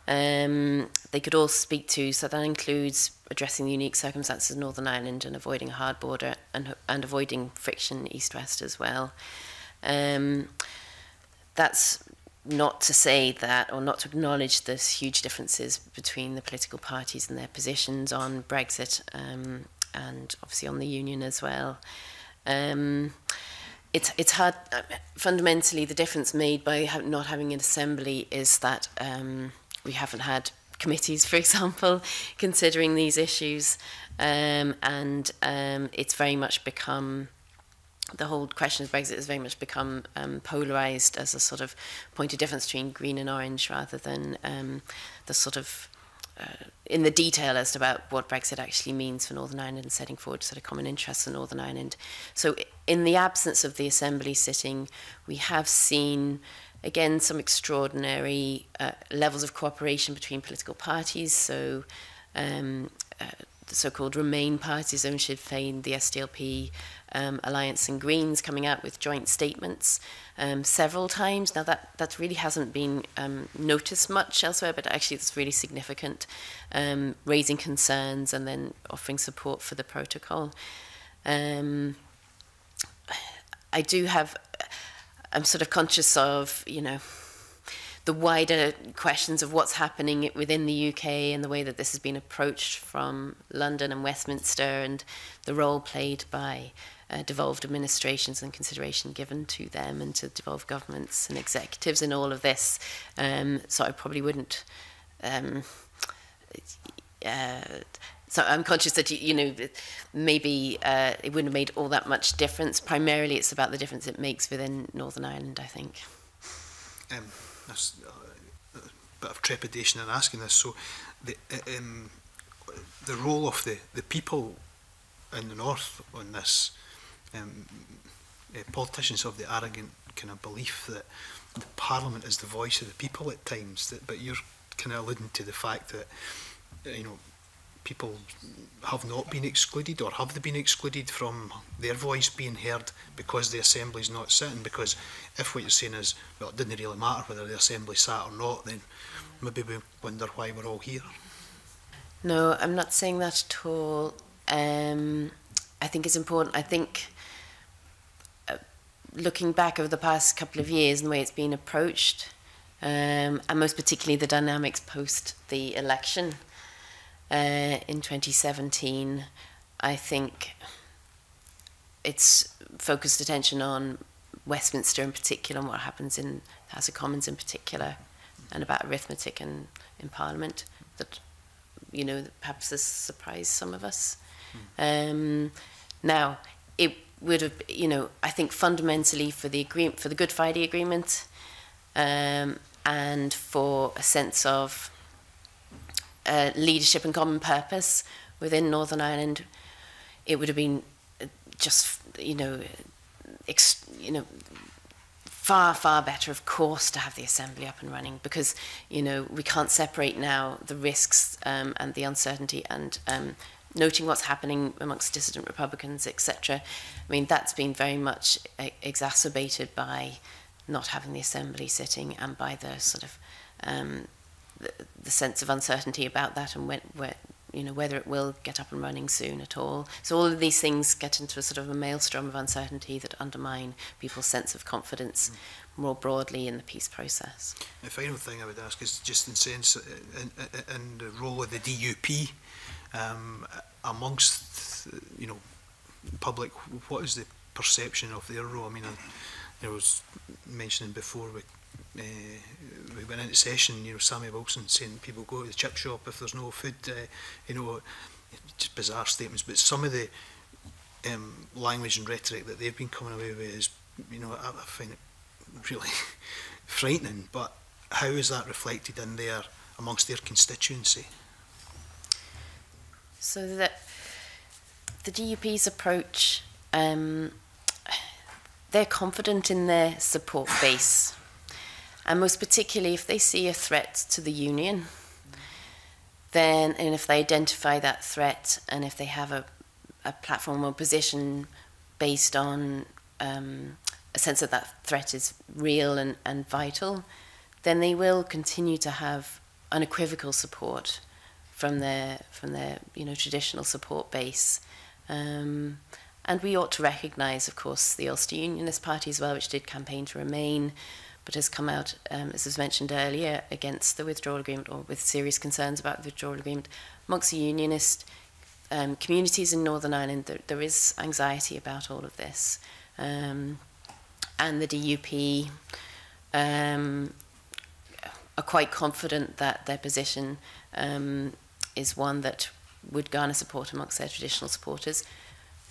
um, they could all speak to. So that includes addressing the unique circumstances of Northern Ireland and avoiding a hard border and, and avoiding friction east-west as well. Um, that's not to say that, or not to acknowledge those huge differences between the political parties and their positions on Brexit, um, and obviously on the union as well. Um, it's, it's hard, uh, fundamentally the difference made by ha not having an assembly is that um, we haven't had committees, for example, considering these issues, um, and um, it's very much become the whole question of Brexit has very much become um, polarised as a sort of point of difference between green and orange, rather than um, the sort of uh, in the detail as to about what Brexit actually means for Northern Ireland and setting forward sort of common interests in Northern Ireland. So in the absence of the Assembly sitting, we have seen, again, some extraordinary uh, levels of cooperation between political parties. So um, uh, the so-called Remain parties, Own Sinn Féin, the S D L P, Um, Alliance and Greens coming out with joint statements um, several times. Now that, that really hasn't been um, noticed much elsewhere, but actually it's really significant, um, raising concerns and then offering support for the protocol. Um, I do have, I'm sort of conscious of, you know, the wider questions of what's happening within the U K and the way that this has been approached from London and Westminster, and the role played by Uh, devolved administrations and consideration given to them and to devolved governments and executives in all of this. Um, so I probably wouldn't... Um, uh, so I'm conscious that, you, you know, maybe uh, it wouldn't have made all that much difference. Primarily it's about the difference it makes within Northern Ireland, I think. Um, that's a bit of trepidation in asking this. So the, um, the role of the, the people in the north on this, um, uh, politicians of the arrogant kind of belief that the parliament is the voice of the people at times, that, but you're kind of alluding to the fact that, you know, people have not been excluded, or have they been excluded from their voice being heard because the assembly's not sitting? Because if what you're saying is, well, it didn't really matter whether the assembly sat or not, then maybe we wonder why we're all here. No, I'm not saying that at all. Um, I think it's important. I think uh, looking back over the past couple of years and the way it's been approached, um, and most particularly the dynamics post the election, Uh, in twenty seventeen, I think it's focused attention on Westminster in particular and what happens in the House of Commons in particular, and about arithmetic and in Parliament that, you know, perhaps has surprised some of us. Mm. Um, now, it would have, you know, I think fundamentally for the agreement, for the Good Friday Agreement, um, and for a sense of Uh, leadership and common purpose within Northern Ireland, it would have been just, you know, ex you know, far, far better, of course, to have the Assembly up and running, because, you know, we can't separate now the risks um, and the uncertainty, and um, noting what's happening amongst dissident Republicans, et cetera. I mean, that's been very much uh, exacerbated by not having the Assembly sitting, and by the sort of um, the sense of uncertainty about that, and when, where, you know, whether it will get up and running soon at all. So all of these things get into a sort of a maelstrom of uncertainty that undermine people's sense of confidence mm. more broadly in the peace process. The final thing I would ask is just in sense in, in, in the role of the D U P um, amongst, you know, public. What is the perception of their role? I mean, I, I was mentioning before we. Uh, we went into session, you know, Sammy Wilson saying people go to the chip shop if there's no food, uh, you know, just bizarre statements. But some of the um, language and rhetoric that they've been coming away with is, you know, I, I find it really frightening. But how is that reflected in their, amongst their constituency? So that the D U P's approach, um, they're confident in their support base. And most particularly, if they see a threat to the union, then, and if they identify that threat, and if they have a, a platform or position based on um, a sense that that threat is real and, and vital, then they will continue to have unequivocal support from their, from their, you know, traditional support base. Um, and we ought to recognise, of course, the Ulster Unionist Party as well, which did campaign to remain, but has come out, um, as was mentioned earlier, against the withdrawal agreement, or with serious concerns about the withdrawal agreement. Amongst the unionist um, communities in Northern Ireland, there, there is anxiety about all of this. Um, and the D U P um, are quite confident that their position um, is one that would garner support amongst their traditional supporters.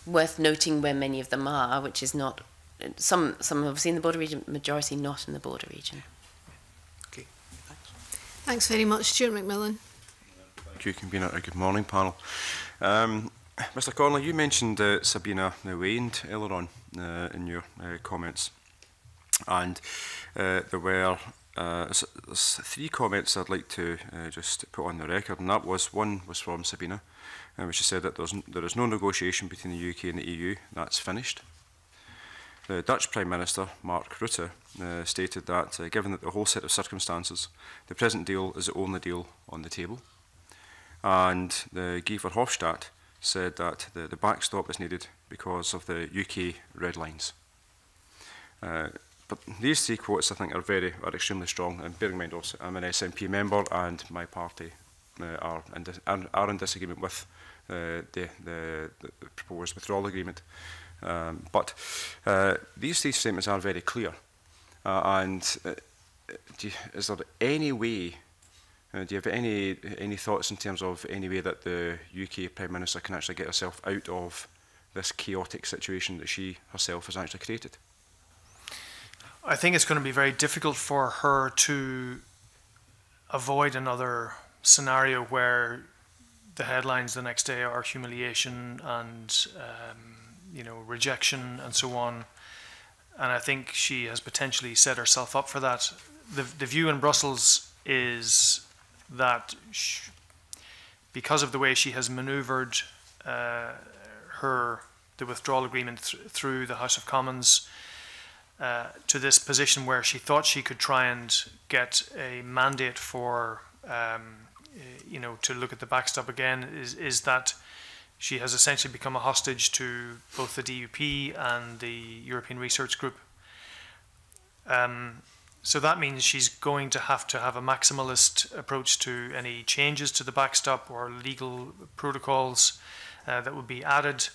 Worth noting where many of them are, which is not... Some, some obviously in the border region, majority not in the border region. Okay, thanks. Thanks very much, Stuart McMillan. Thank you, Convener. Good morning, panel. Um, Mister Connolly, you mentioned uh, Sabine Weyand earlier on uh, in your uh, comments, and uh, there were uh, three comments I'd like to uh, just put on the record, and that was one was from Sabine, uh, which said that there's, there is no negotiation between the U K and the E U. That's finished. The Dutch Prime Minister, Mark Rutte, uh, stated that, uh, given that the whole set of circumstances, the present deal is the only deal on the table. And uh, Guy Verhofstadt said that the, the backstop is needed because of the U K red lines. Uh, but these three quotes, I think, are very, are extremely strong. And bearing in mind, also, I'm an S N P member, and my party uh, are, in are, are in disagreement with uh, the, the, the proposed withdrawal agreement. Um, but uh, these three statements are very clear, uh, and uh, do you, is there any way, uh, do you have any any thoughts in terms of any way that the U K Prime Minister can actually get herself out of this chaotic situation that she herself has actually created? I think it's going to be very difficult for her to avoid another scenario where the headlines the next day are humiliation and um, you know, rejection and so on. And I think she has potentially set herself up for that. The, the view in Brussels is that she, because of the way she has manoeuvred uh, her the withdrawal agreement th through the House of Commons uh, to this position where she thought she could try and get a mandate for um, you know, to look at the backstop again, is, is that she has essentially become a hostage to both the D U P and the European Research Group. Um, so that means she's going to have to have a maximalist approach to any changes to the backstop or legal protocols uh, that will be added.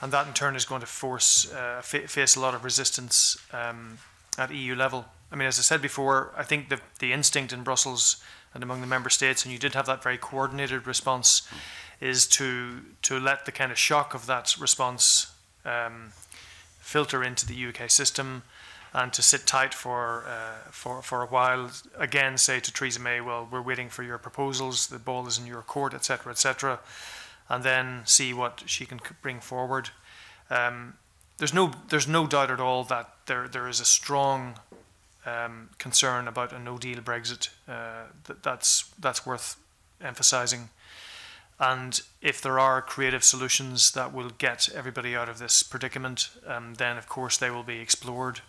And that in turn is going to force, uh, fa face a lot of resistance um, at E U level. I mean, as I said before, I think the, the instinct in Brussels and among the member states, and you did have that very coordinated response, is to to let the kind of shock of that response um, filter into the U K system, and to sit tight for uh, for for a while. Again, say to Theresa May, well, we're waiting for your proposals. The ball is in your court, et cetera, et cetera, and then see what she can bring forward. Um, there's no there's no doubt at all that there there is a strong Um, concern about a no-deal Brexit. Uh, that, that's, that's worth emphasising. And if there are creative solutions that will get everybody out of this predicament, um, then of course they will be explored.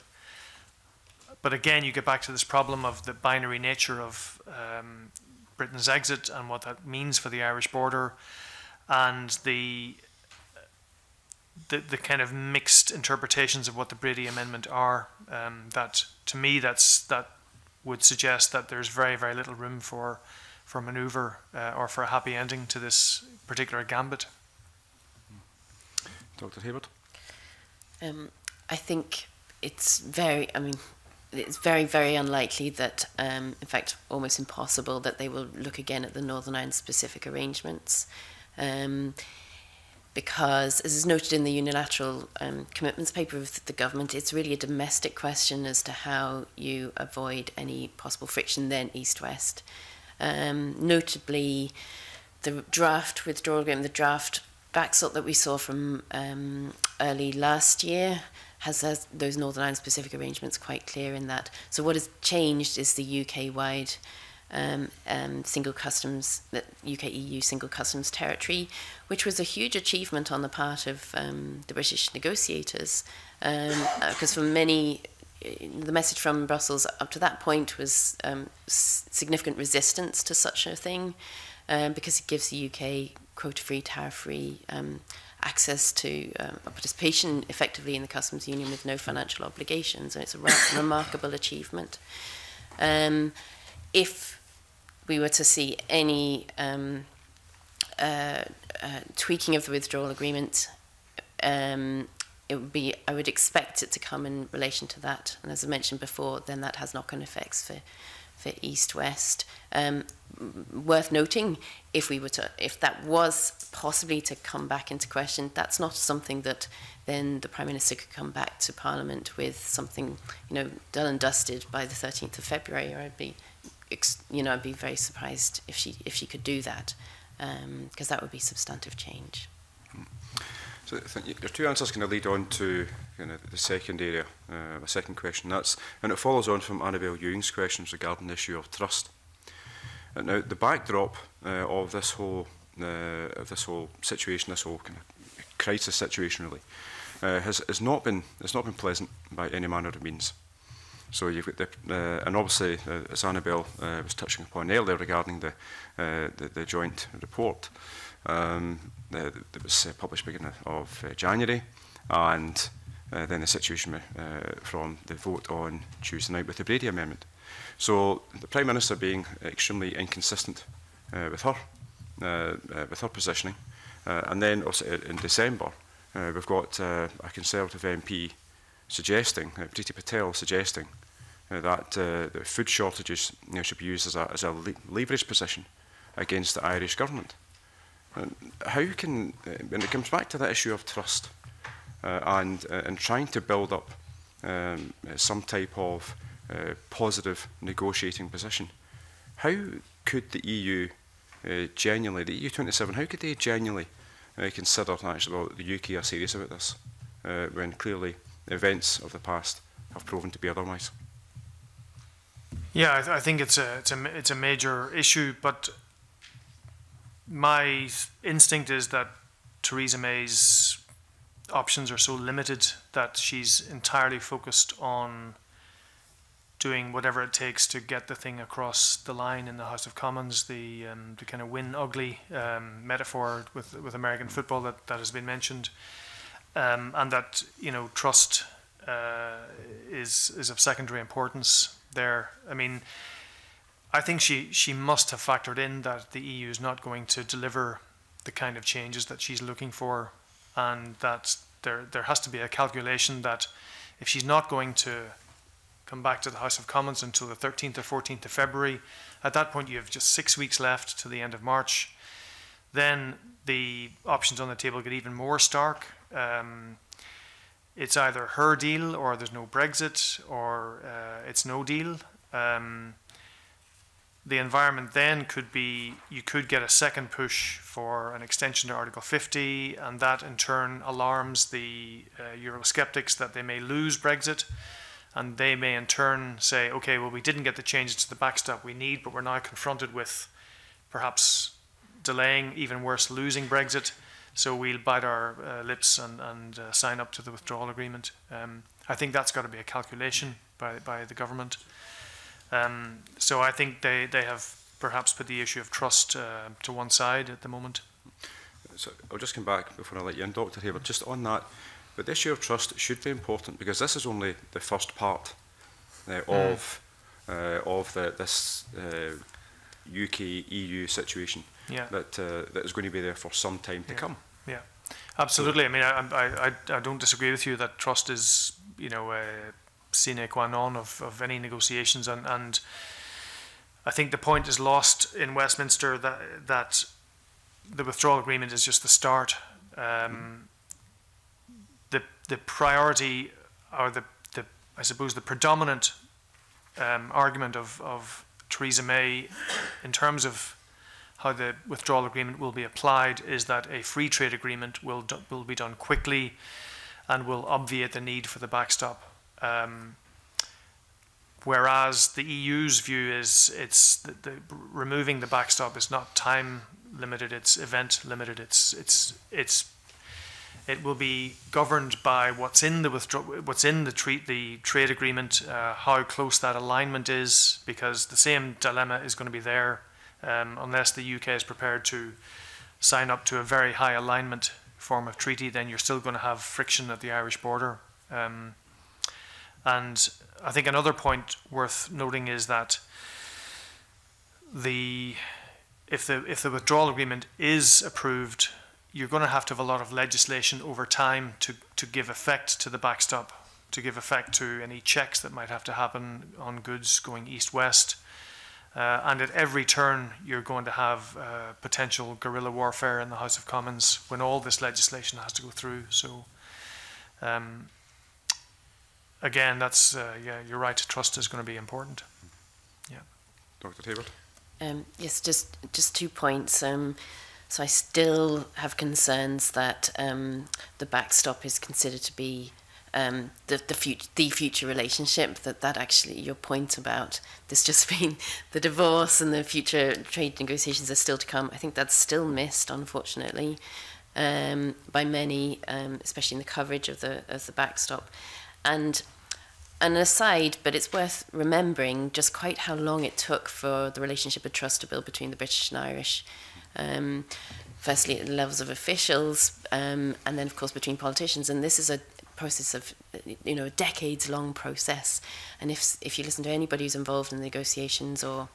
But again, you get back to this problem of the binary nature of um, Britain's exit and what that means for the Irish border, and the, the, the kind of mixed interpretations of what the Brady Amendment are. Um, that to me, that's that would suggest that there's very, very little room for for manoeuvre uh, or for a happy ending to this particular gambit. Doctor Hayward, um, I think it's very, I mean, it's very, very unlikely that, um, in fact, almost impossible that they will look again at the Northern Ireland specific arrangements. Um, Because, as is noted in the unilateral um, commitments paper of the government, it's really a domestic question as to how you avoid any possible friction then east-west. Um, notably, the draft withdrawal agreement, the draft backstop that we saw from um, early last year, has, has those Northern Ireland-specific arrangements quite clear in that. So what has changed is the U K-wide Um, um, single customs, the U K E U single customs territory, which was a huge achievement on the part of um, the British negotiators, because um, uh, for many, the message from Brussels up to that point was um, s significant resistance to such a thing, um, because it gives the U K quota-free, tariff-free um, access to um, participation effectively in the customs union with no financial obligations, and it's a re remarkable achievement. Um, if we were to see any um, uh, uh, tweaking of the withdrawal agreement, um, it would be, I would expect it to come in relation to that. And as I mentioned before, then that has knock-on effects for, for East-West. Um, worth noting, if we were to, if that was possibly to come back into question, that's not something that then the Prime Minister could come back to Parliament with something, you know, done and dusted by the thirteenth of February, or I'd be, you know, I'd be very surprised if she if she could do that, because um, that would be substantive change. So I think your two answers kind of lead on to you know, the second area, uh, my second question. That's and it follows on from Annabelle Ewing's questions regarding the issue of trust. And now the backdrop uh, of this whole uh, of this whole situation, this whole kind of crisis situation, really, uh, has has not been it's not been pleasant by any manner of means. So you've got the, uh, and obviously, uh, as Annabelle uh, was touching upon earlier regarding the uh, the, the joint report um, uh, that was uh, published beginning of uh, January, and uh, then the situation uh, from the vote on Tuesday night with the Brady Amendment. So the Prime Minister being extremely inconsistent uh, with her uh, uh, with her positioning, uh, and then also in December uh, we've got uh, a Conservative M P suggesting, uh, Priti Patel suggesting. That, uh, that food shortages you know, should be used as a, as a le leverage position against the Irish government. And how can, uh, and it comes back to that issue of trust uh, and, uh, and trying to build up um, some type of uh, positive negotiating position. How could the E U uh, genuinely, the E U twenty-seven, how could they genuinely uh, consider actually, well, the U K are serious about this, uh, when clearly the events of the past have proven to be otherwise? Yeah, I, th I think it's a, it's a it's a major issue, but my instinct is that Theresa May's options are so limited that she's entirely focused on doing whatever it takes to get the thing across the line in the House of Commons, the, um, the kind of win ugly um, metaphor with, with American football that, that has been mentioned, um, and that, you know, trust uh, is, is of secondary importance there. I mean, I think she, she must have factored in that the E U is not going to deliver the kind of changes that she's looking for, and that there, there has to be a calculation that if she's not going to come back to the House of Commons until the thirteenth or fourteenth of February, at that point you have just six weeks left to the end of March, then the options on the table get even more stark. Um, it's either her deal or there's no Brexit, or uh, it's no deal. Um, The environment then could be, you could get a second push for an extension to Article fifty, and that in turn alarms the uh, Eurosceptics that they may lose Brexit, and they may in turn say, okay, well, we didn't get the changes to the backstop we need, but we're now confronted with perhaps delaying, even worse, losing Brexit, so we'll bite our uh, lips and, and uh, sign up to the withdrawal agreement. Um, I think that's got to be a calculation by, by the government. Um, so I think they, they have perhaps put the issue of trust uh, to one side at the moment. So I'll just come back before I let you in, Doctor Hayward, just on that. But the issue of trust should be important, because this is only the first part uh, of mm. uh, of the, this uh, U K E U situation, yeah, that uh, that is going to be there for some time to, yeah, come. Yeah, absolutely. So, I mean, I, I I don't disagree with you that trust is, you know, Uh, sine qua non of, of any negotiations, and, and I think the point is lost in Westminster that that the withdrawal agreement is just the start. Um, the the priority, or the, the I suppose the predominant um, argument of, of Theresa May in terms of how the withdrawal agreement will be applied is that a free trade agreement will do, will be done quickly and will obviate the need for the backstop. Um, whereas the E U's view is it's the, the, removing the backstop is not time limited, it's event limited, it's it's it's it will be governed by what's in the withdraw what's in the treat the trade agreement, uh, how close that alignment is, because the same dilemma is going to be there um, unless the U K is prepared to sign up to a very high alignment form of treaty, then you're still going to have friction at the Irish border. Um, And I think another point worth noting is that the if the if the withdrawal agreement is approved, you're going to have to have a lot of legislation over time to to give effect to the backstop, to give effect to any checks that might have to happen on goods going east-west, uh, and at every turn you're going to have uh, potential guerrilla warfare in the House of Commons when all this legislation has to go through. So. Um, Again, that's uh, yeah, you're right. Trust is going to be important. Yeah, Doctor Hayward. Um, yes, just just two points. Um, so I still have concerns that um, the backstop is considered to be um, the the future the future relationship. That that actually your point about this just being the divorce and the future trade negotiations are still to come. I think that's still missed, unfortunately, um, by many, um, especially in the coverage of the of the backstop. And an aside, but it's worth remembering just quite how long it took for the relationship of trust to build between the British and Irish. Um, firstly, at the levels of officials, um, and then, of course, between politicians. And this is a process of, you know, a decades-long process. And if, if you listen to anybody who's involved in the negotiations or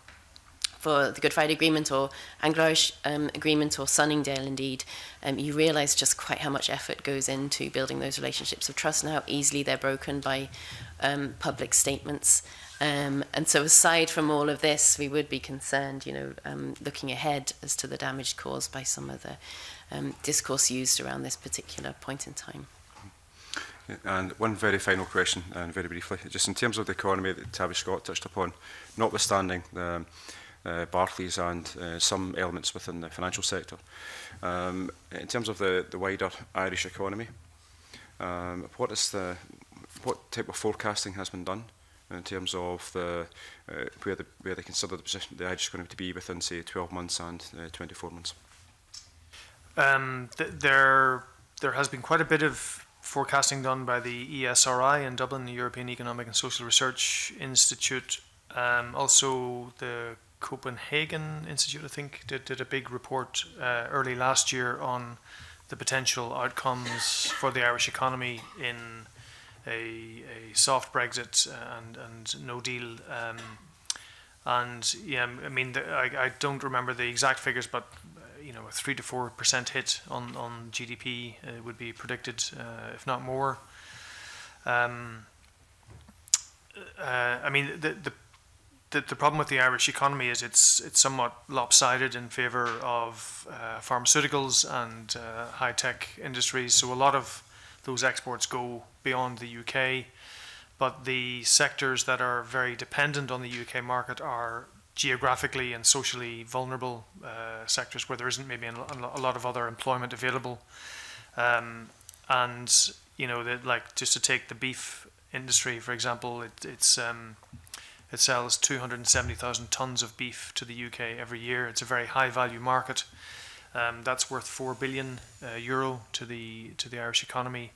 for the Good Friday Agreement or Anglo-Irish um, Agreement or Sunningdale, indeed, um, you realise just quite how much effort goes into building those relationships of trust and how easily they're broken by um, public statements. Um, and so aside from all of this, we would be concerned, you know, um, looking ahead as to the damage caused by some of the um, discourse used around this particular point in time. And one very final question, and very briefly, just in terms of the economy that Tavish Scott touched upon, notwithstanding the uh, Barclays and uh, some elements within the financial sector. Um, in terms of the, the wider Irish economy, um, what is the, what type of forecasting has been done in terms of the, uh, where, the, where they consider the position of the Irish economy to be within, say, twelve months and uh, twenty-four months? Um, th there, there has been quite a bit of forecasting done by the E S R I in Dublin, the European Economic and Social Research Institute. Um, also, the Copenhagen Institute, I think, did, did a big report uh, early last year on the potential outcomes for the Irish economy in a, a soft Brexit and, and no deal. Um, and, yeah, I mean, the, I, I don't remember the exact figures, but you know, a three to four percent hit on on G D P uh, would be predicted, uh, if not more. Um, uh, I mean, the, the the the problem with the Irish economy is it's it's somewhat lopsided in favour of uh, pharmaceuticals and uh, high tech industries. So a lot of those exports go beyond the U K, but the sectors that are very dependent on the U K market are geographically and socially vulnerable uh, sectors where there isn't maybe a lot of other employment available, um, and you know that, like, just to take the beef industry for example, it, it's um, it sells two hundred seventy thousand tons of beef to the U K every year. It's a very high value market. Um, that's worth four billion uh, euro to the to the Irish economy,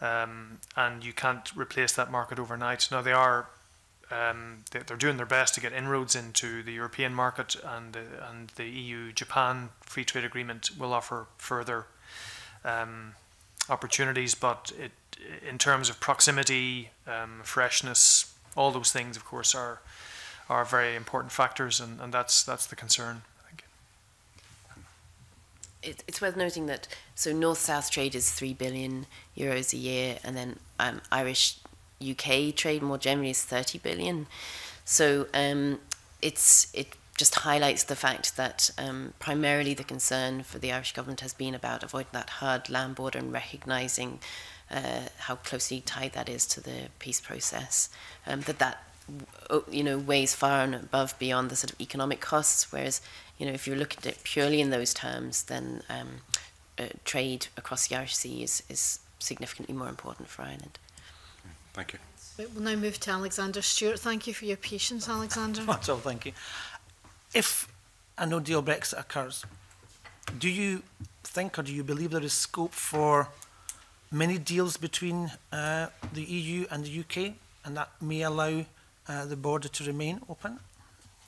um, and you can't replace that market overnight. Now they are. Um, they're doing their best to get inroads into the European market, and uh, and the E U Japan free trade agreement will offer further um, opportunities. But it, in terms of proximity, um, freshness, all those things, of course, are are very important factors, and, and that's that's the concern. I think. It, it's worth noting that so North-South trade is three billion euros a year, and then um, Irish. U K trade more generally is thirty billion. So um, it's, it just highlights the fact that um, primarily the concern for the Irish government has been about avoiding that hard land border and recognising uh, how closely tied that is to the peace process. Um, that that you know, weighs far and above beyond the sort of economic costs, whereas you know, if you look at it purely in those terms, then um, uh, trade across the Irish Sea is, is significantly more important for Ireland. Thank you. We'll now move to Alexander Stewart. Thank you for your patience, Alexander. That's all, thank you. If a no-deal Brexit occurs, do you think or do you believe there is scope for many deals between uh, the E U and the U K, and that may allow uh, the border to remain open?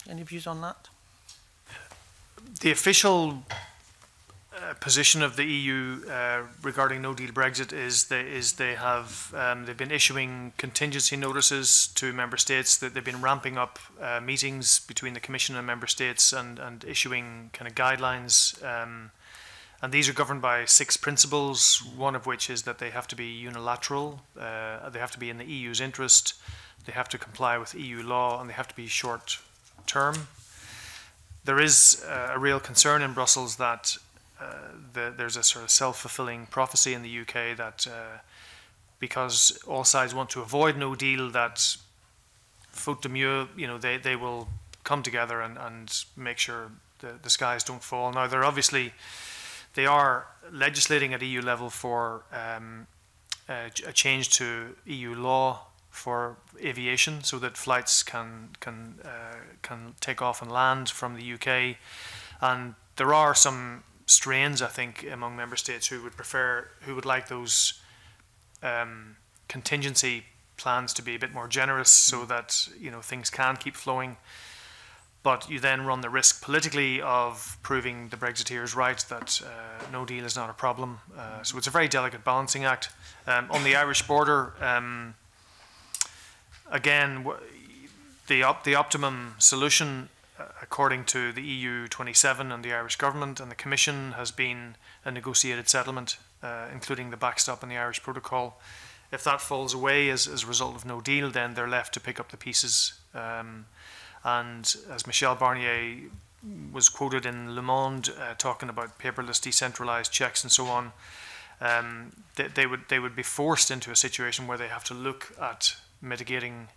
Any views on that? The official Uh, position of the E U uh, regarding no-deal Brexit is they, is they have um, they've been issuing contingency notices to member states, that they've been ramping up uh, meetings between the Commission and member states, and and issuing kind of guidelines, um, and these are governed by six principles, one of which is that they have to be unilateral, uh, they have to be in the E U's interest, they have to comply with E U law, and they have to be short term. There is uh, a real concern in Brussels that Uh, the, there's a sort of self-fulfilling prophecy in the U K that uh, because all sides want to avoid no deal, that faute de mieux, you know, they, they will come together and, and make sure the, the skies don't fall. Now, they're obviously, they are legislating at E U level for um, a, a change to E U law for aviation, so that flights can, can, uh, can take off and land from the U K. And there are some strains, I think, among member states who would prefer, who would like those um, contingency plans to be a bit more generous, so that you know things can keep flowing. But you then run the risk politically of proving the Brexiteers right that uh, no deal is not a problem. Uh, so it's a very delicate balancing act. Um, on the Irish border, um, again, the op the optimum solution, according to the E U twenty-seven and the Irish government and the Commission, has been a negotiated settlement, uh, including the backstop and the Irish protocol. If that falls away as, as a result of no deal, then they're left to pick up the pieces. Um, and as Michel Barnier was quoted in Le Monde, uh, talking about paperless decentralised checks and so on, um, they, they, would, they would be forced into a situation where they have to look at mitigating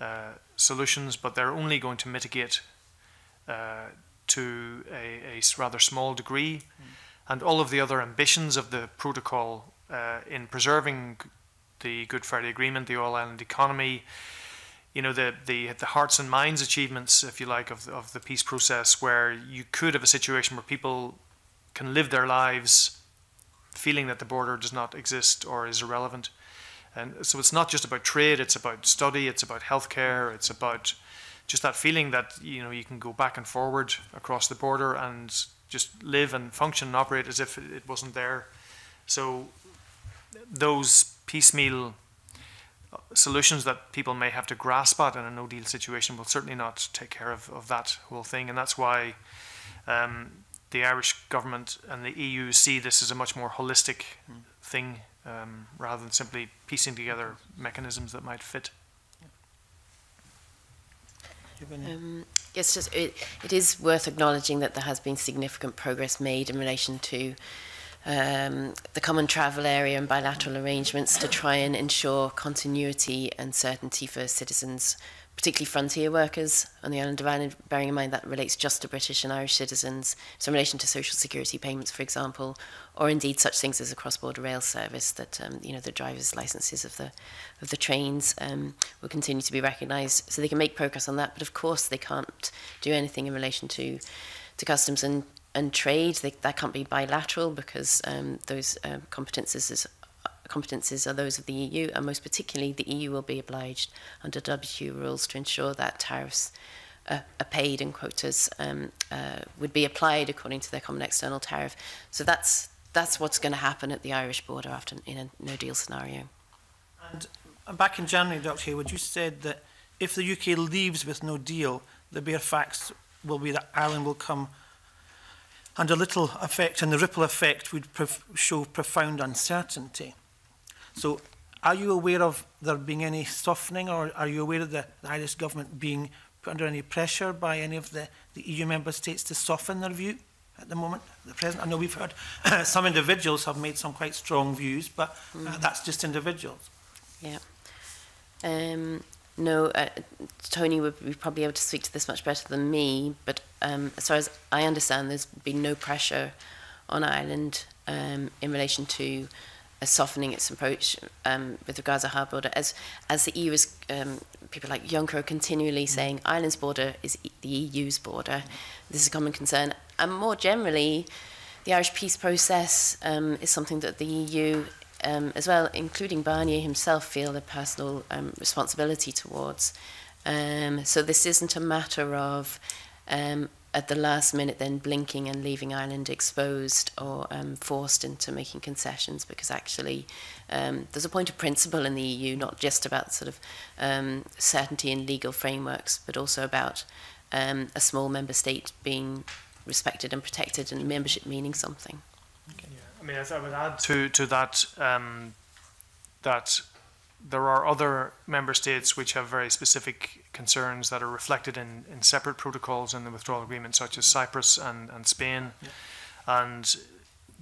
uh, solutions, but they're only going to mitigate uh, to a, a rather small degree, mm. and all of the other ambitions of the protocol uh, in preserving the Good Friday Agreement, the oil island economy, you know, the, the, the hearts and minds achievements, if you like, of, of the peace process, where you could have a situation where people can live their lives feeling that the border does not exist or is irrelevant. And so it's not just about trade, it's about study, it's about healthcare, it's about just that feeling that, you know, you can go back and forward across the border and just live and function and operate as if it wasn't there. So those piecemeal solutions that people may have to grasp at in a no-deal situation will certainly not take care of, of that whole thing. And that's why um, the Irish government and the E U see this as a much more holistic mm. thing um, rather than simply piecing together mechanisms that might fit. Um, yes, just, it, it is worth acknowledging that there has been significant progress made in relation to Um, the Common Travel Area and bilateral arrangements to try and ensure continuity and certainty for citizens, particularly frontier workers on the island of Ireland, bearing in mind that relates just to British and Irish citizens, so in relation to social security payments, for example, or indeed such things as a cross-border rail service that, um, you know, the driver's licenses of the, of the trains um, will continue to be recognised. So they can make progress on that, but of course they can't do anything in relation to, to customs and and trade. They, that can't be bilateral because um, those um, competences, is, competences are those of the E U, and most particularly the E U will be obliged under W T O rules to ensure that tariffs uh, are paid and quotas um, uh, would be applied according to their common external tariff. So that's, that's what's going to happen at the Irish border after in a no-deal scenario. And, and back in January, Doctor Hayward, you said that if the U K leaves with no deal, the bare facts will be that Ireland will come under little effect, and the ripple effect would prof show profound uncertainty. So are you aware of there being any softening, or are you aware of the, the Irish government being put under any pressure by any of the, the E U member states to soften their view at the moment, at the present? I know we've heard some individuals have made some quite strong views, but uh, mm. that's just individuals. Yeah. Um, no, uh, Tony would be probably able to speak to this much better than me, but um, as far as I understand, there's been no pressure on Ireland um, in relation to uh, softening its approach um, with regards to hard border. As, as the E U is, um, people like Juncker are continually mm. saying, Ireland's border is e the E U's border. Mm. This is a common concern. And more generally, the Irish peace process um, is something that the E U Um, as well, including Barnier himself, feel a personal um, responsibility towards. Um, so this isn't a matter of, um, at the last minute, then blinking and leaving Ireland exposed or um, forced into making concessions, because actually um, there's a point of principle in the E U, not just about sort of um, certainty in legal frameworks, but also about um, a small member state being respected and protected and membership meaning something. Okay. I mean, as I would add to, to that, um, that there are other member states which have very specific concerns that are reflected in, in separate protocols in the withdrawal agreement, such as Cyprus and, and Spain. Yeah. And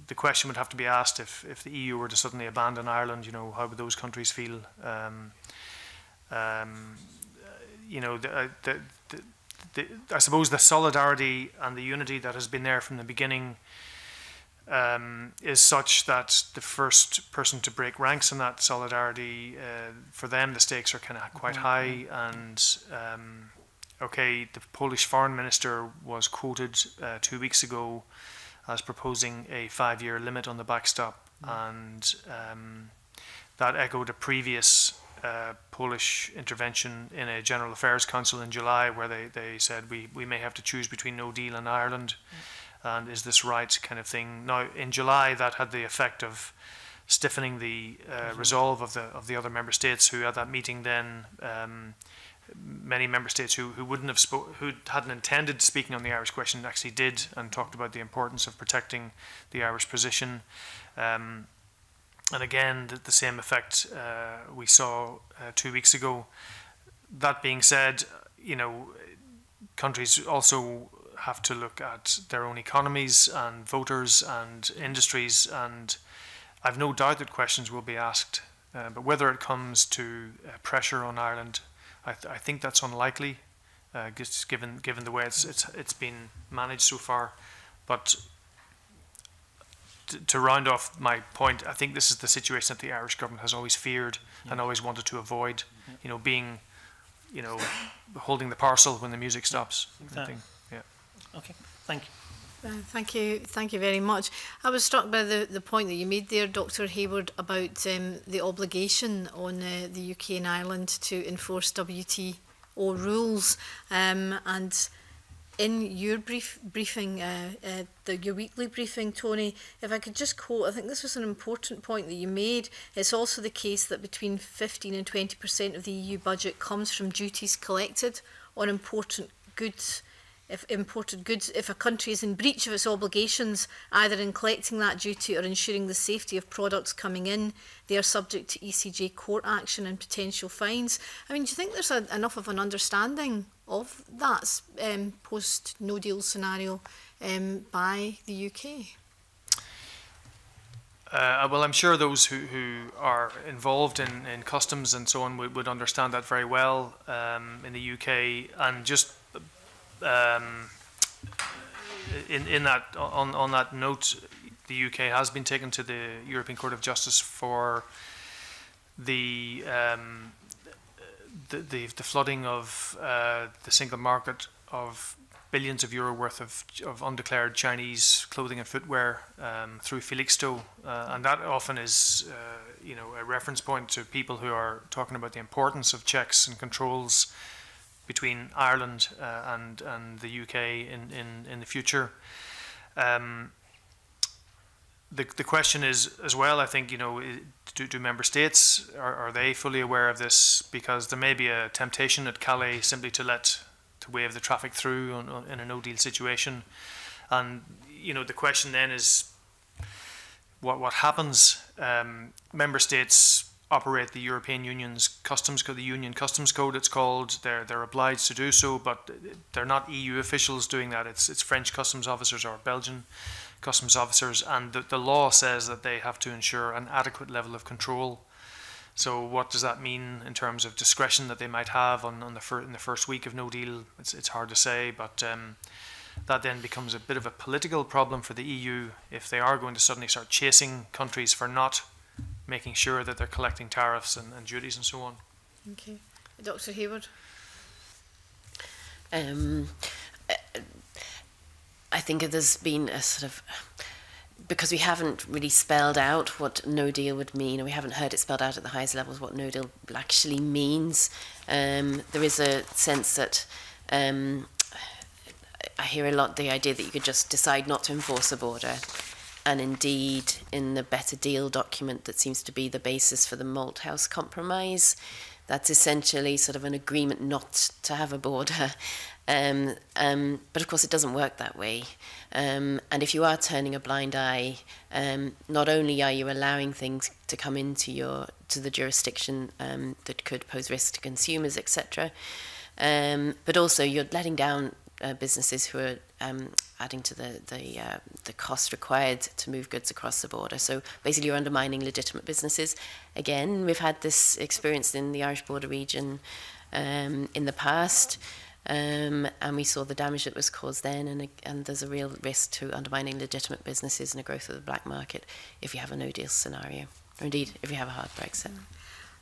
the question would have to be asked, if, if the E U were to suddenly abandon Ireland, you know, how would those countries feel? Um, um, you know, the, the, the, the, I suppose the solidarity and the unity that has been there from the beginning Um, is such that the first person to break ranks in that solidarity, uh, for them the stakes are kind of quite high. And um, okay, the Polish foreign minister was quoted uh, two weeks ago as proposing a five-year limit on the backstop, mm. and um, that echoed a previous uh, Polish intervention in a General Affairs Council in July, where they, they said we, we may have to choose between no deal and Ireland. Mm. And is this right kind of thing? Now, in July, that had the effect of stiffening the uh, mm-hmm. resolve of the of the other member states who, at that meeting, then um, many member states who who wouldn't have spoke, who hadn't intended speaking on the Irish question, actually did, and talked about the importance of protecting the Irish position. Um, and again, the, the same effect uh, we saw uh, two weeks ago. That being said, you know, countries also have to look at their own economies and voters and industries, and I've no doubt that questions will be asked, uh, but whether it comes to uh, pressure on Ireland, I, th I think that's unlikely, uh, just given given the way it's it's it's been managed so far. But to, to round off my point, I think this is the situation that the Irish government has always feared yeah. and always wanted to avoid. Yeah. You know, being, you know, holding the parcel when the music stops. Exactly. I think. Yeah. Okay. Thank you. Uh, thank you, thank you very much. I was struck by the, the point that you made there, Doctor Hayward, about um, the obligation on uh, the U K and Ireland to enforce W T O rules. Um, and in your brief briefing, uh, uh, the, your weekly briefing, Tony, if I could just quote, I think this was an important point that you made. It's also the case that between fifteen and twenty percent of the E U budget comes from duties collected on important goods. If imported goods, if a country is in breach of its obligations, either in collecting that duty or ensuring the safety of products coming in, they are subject to E C J court action and potential fines. I mean, do you think there's a, enough of an understanding of that um, post-no deal scenario um, by the U K? Uh, well, I'm sure those who, who are involved in, in customs and so on would, would understand that very well um, in the U K, and just Um, in in that on on that note, the U K has been taken to the European Court of Justice for the um, the, the the flooding of uh, the single market of billions of euro worth of of undeclared Chinese clothing and footwear um, through Felixstowe, uh, and that often is uh, you know a reference point to people who are talking about the importance of checks and controls between Ireland uh, and and the U K in in in the future. Um, the the question is as well, I think, you know, do, do member states are, are they fully aware of this? Because there may be a temptation at Calais simply to let to wave the traffic through on, on, in a no deal situation, and you know the question then is what what happens? Um, member states operate the European Union's customs code, the Union Customs Code it's called. They're, they're obliged to do so, but they're not E U officials doing that. It's, it's French customs officers or Belgian customs officers, and the, the law says that they have to ensure an adequate level of control. So what does that mean in terms of discretion that they might have on, on the fir in the first week of no deal? It's, it's hard to say, but um, that then becomes a bit of a political problem for the E U if they are going to suddenly start chasing countries for not making sure that they're collecting tariffs and, and duties and so on. Okay. Doctor Hayward? Um, I think there's been a sort of, because we haven't really spelled out what no deal would mean, or we haven't heard it spelled out at the highest levels what no deal actually means, um, there is a sense that um, I hear a lot the idea that you could just decide not to enforce a border. And indeed, in the Better Deal document that seems to be the basis for the Malthouse Compromise, that's essentially sort of an agreement not to have a border. Um, um, but of course, it doesn't work that way. Um, and if you are turning a blind eye, um, not only are you allowing things to come into your to the jurisdiction um, that could pose risk to consumers, et cetera, um, but also you're letting down Uh, businesses who are um, adding to the the, uh, the cost required to move goods across the border. So basically, you're undermining legitimate businesses. Again, we've had this experience in the Irish border region um, in the past, um, and we saw the damage that was caused then. And and there's a real risk to undermining legitimate businesses and the growth of the black market if you have a no deal scenario, or indeed if you have a hard Brexit.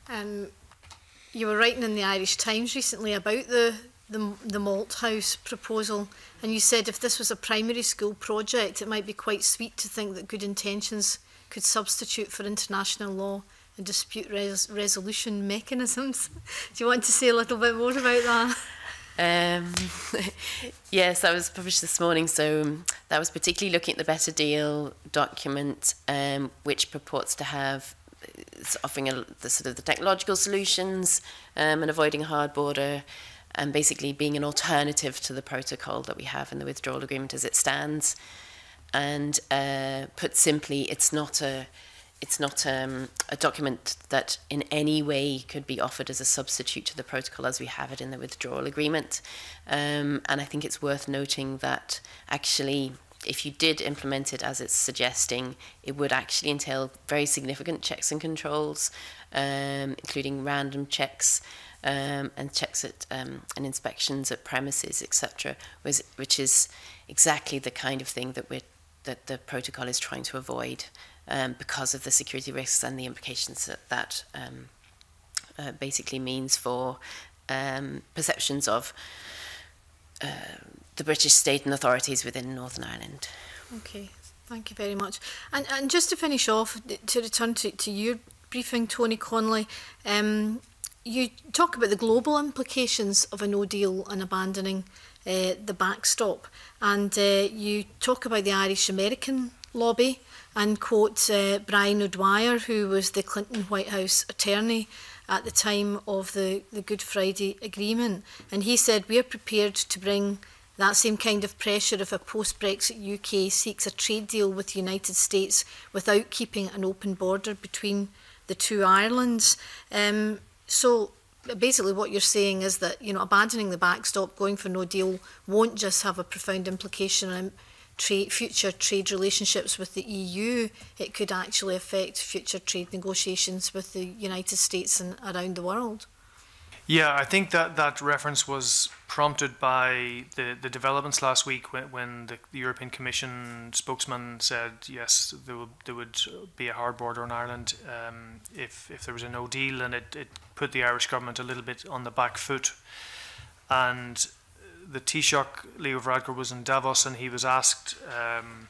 Um, you were writing in the Irish Times recently about the. The, the Malthouse proposal, and you said if this was a primary school project, it might be quite sweet to think that good intentions could substitute for international law and dispute res resolution mechanisms. Do you want to say a little bit more about that? Um, yes, that was published this morning, so that was particularly looking at the Better Deal document, um, which purports to have it's offering a, the sort of the technological solutions um, and avoiding a hard border, and basically being an alternative to the protocol that we have in the withdrawal agreement as it stands. And uh, put simply, it's not a, it's not um, a document that in any way could be offered as a substitute to the protocol as we have it in the withdrawal agreement. Um, and I think it's worth noting that actually if you did implement it as it's suggesting, it would actually entail very significant checks and controls, um, including random checks um, and checks at um, and inspections at premises, et cetera, which is exactly the kind of thing that we're that the protocol is trying to avoid, um, because of the security risks and the implications that that um, uh, basically means for um, perceptions of Uh, the British state and authorities within Northern Ireland. Okay, thank you very much. And, and just to finish off, to return to, to your briefing, Tony Connelly, um, you talk about the global implications of a no deal and abandoning uh, the backstop. And uh, you talk about the Irish-American lobby and quote uh, Brian O'Dwyer, who was the Clinton White House attorney at the time of the, the Good Friday Agreement. And he said, "We are prepared to bring that same kind of pressure if a post-Brexit U K seeks a trade deal with the United States without keeping an open border between the two Irelands." Um, so basically what you're saying is that, you know, abandoning the backstop, going for no deal, won't just have a profound implication on trade, future trade relationships with the E U, it could actually affect future trade negotiations with the United States and around the world. Yeah, I think that that reference was prompted by the, the developments last week when, when the European Commission spokesman said, yes, there, will, there would be a hard border in Ireland um, if, if there was a no deal, and it, it put the Irish government a little bit on the back foot. And the Taoiseach, Leo Varadkar, was in Davos, and he was asked, um,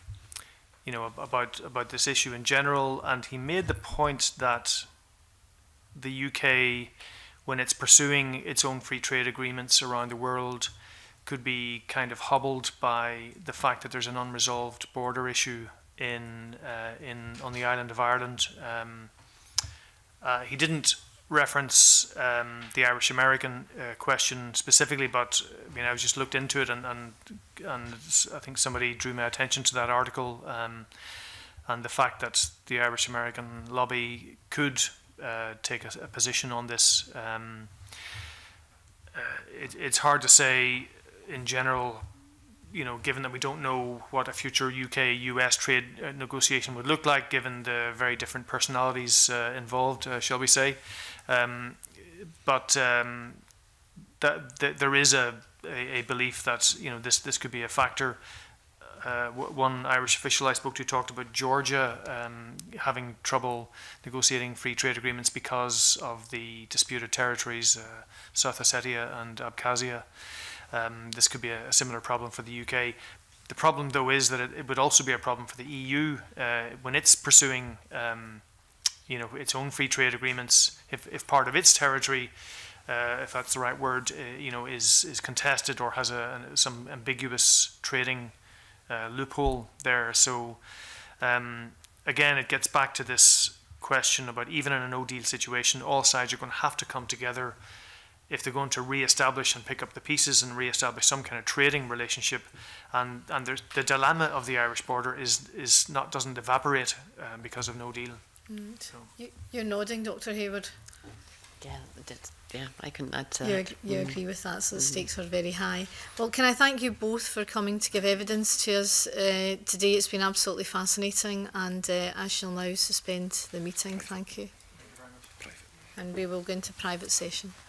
you know, about about this issue in general, and he made the point that the U K, when it's pursuing its own free trade agreements around the world, could be kind of hobbled by the fact that there's an unresolved border issue in uh, in on the island of Ireland. Um, uh, he didn't reference um, the Irish-American uh, question specifically, but I mean, I was just looked into it, and, and and I think somebody drew my attention to that article, um, and the fact that the Irish-American lobby could uh, take a, a position on this. Um, uh, it, it's hard to say in general, you know, given that we don't know what a future U K U S trade uh, negotiation would look like, given the very different personalities uh, involved, uh, shall we say. Um, but um, that, that there is a, a, a belief that, you know, this this could be a factor. Uh, one Irish official I spoke to talked about Georgia um, having trouble negotiating free trade agreements because of the disputed territories, uh, South Ossetia and Abkhazia. Um, this could be a, a similar problem for the U K. The problem, though, is that it, it would also be a problem for the E U uh, when it's pursuing um, you know, its own free trade agreements, if, if part of its territory, uh, if that's the right word, uh, you know, is, is contested or has a, a, some ambiguous trading uh, loophole there. So, um, again, it gets back to this question about, even in a no-deal situation, all sides are going to have to come together if they're going to re-establish and pick up the pieces and re-establish some kind of trading relationship. And, and the dilemma of the Irish border is, is not, doesn't evaporate uh, because of no deal. Mm. So. You, you're nodding, Doctor Hayward. Yeah, that's, yeah, I can add to that. You, you mm. agree with that, so the stakes mm. are very high. Well, can I thank you both for coming to give evidence to us uh, today. It's been absolutely fascinating, and uh, I shall now suspend the meeting. Thank you. Thank you very much. And we will go into private session.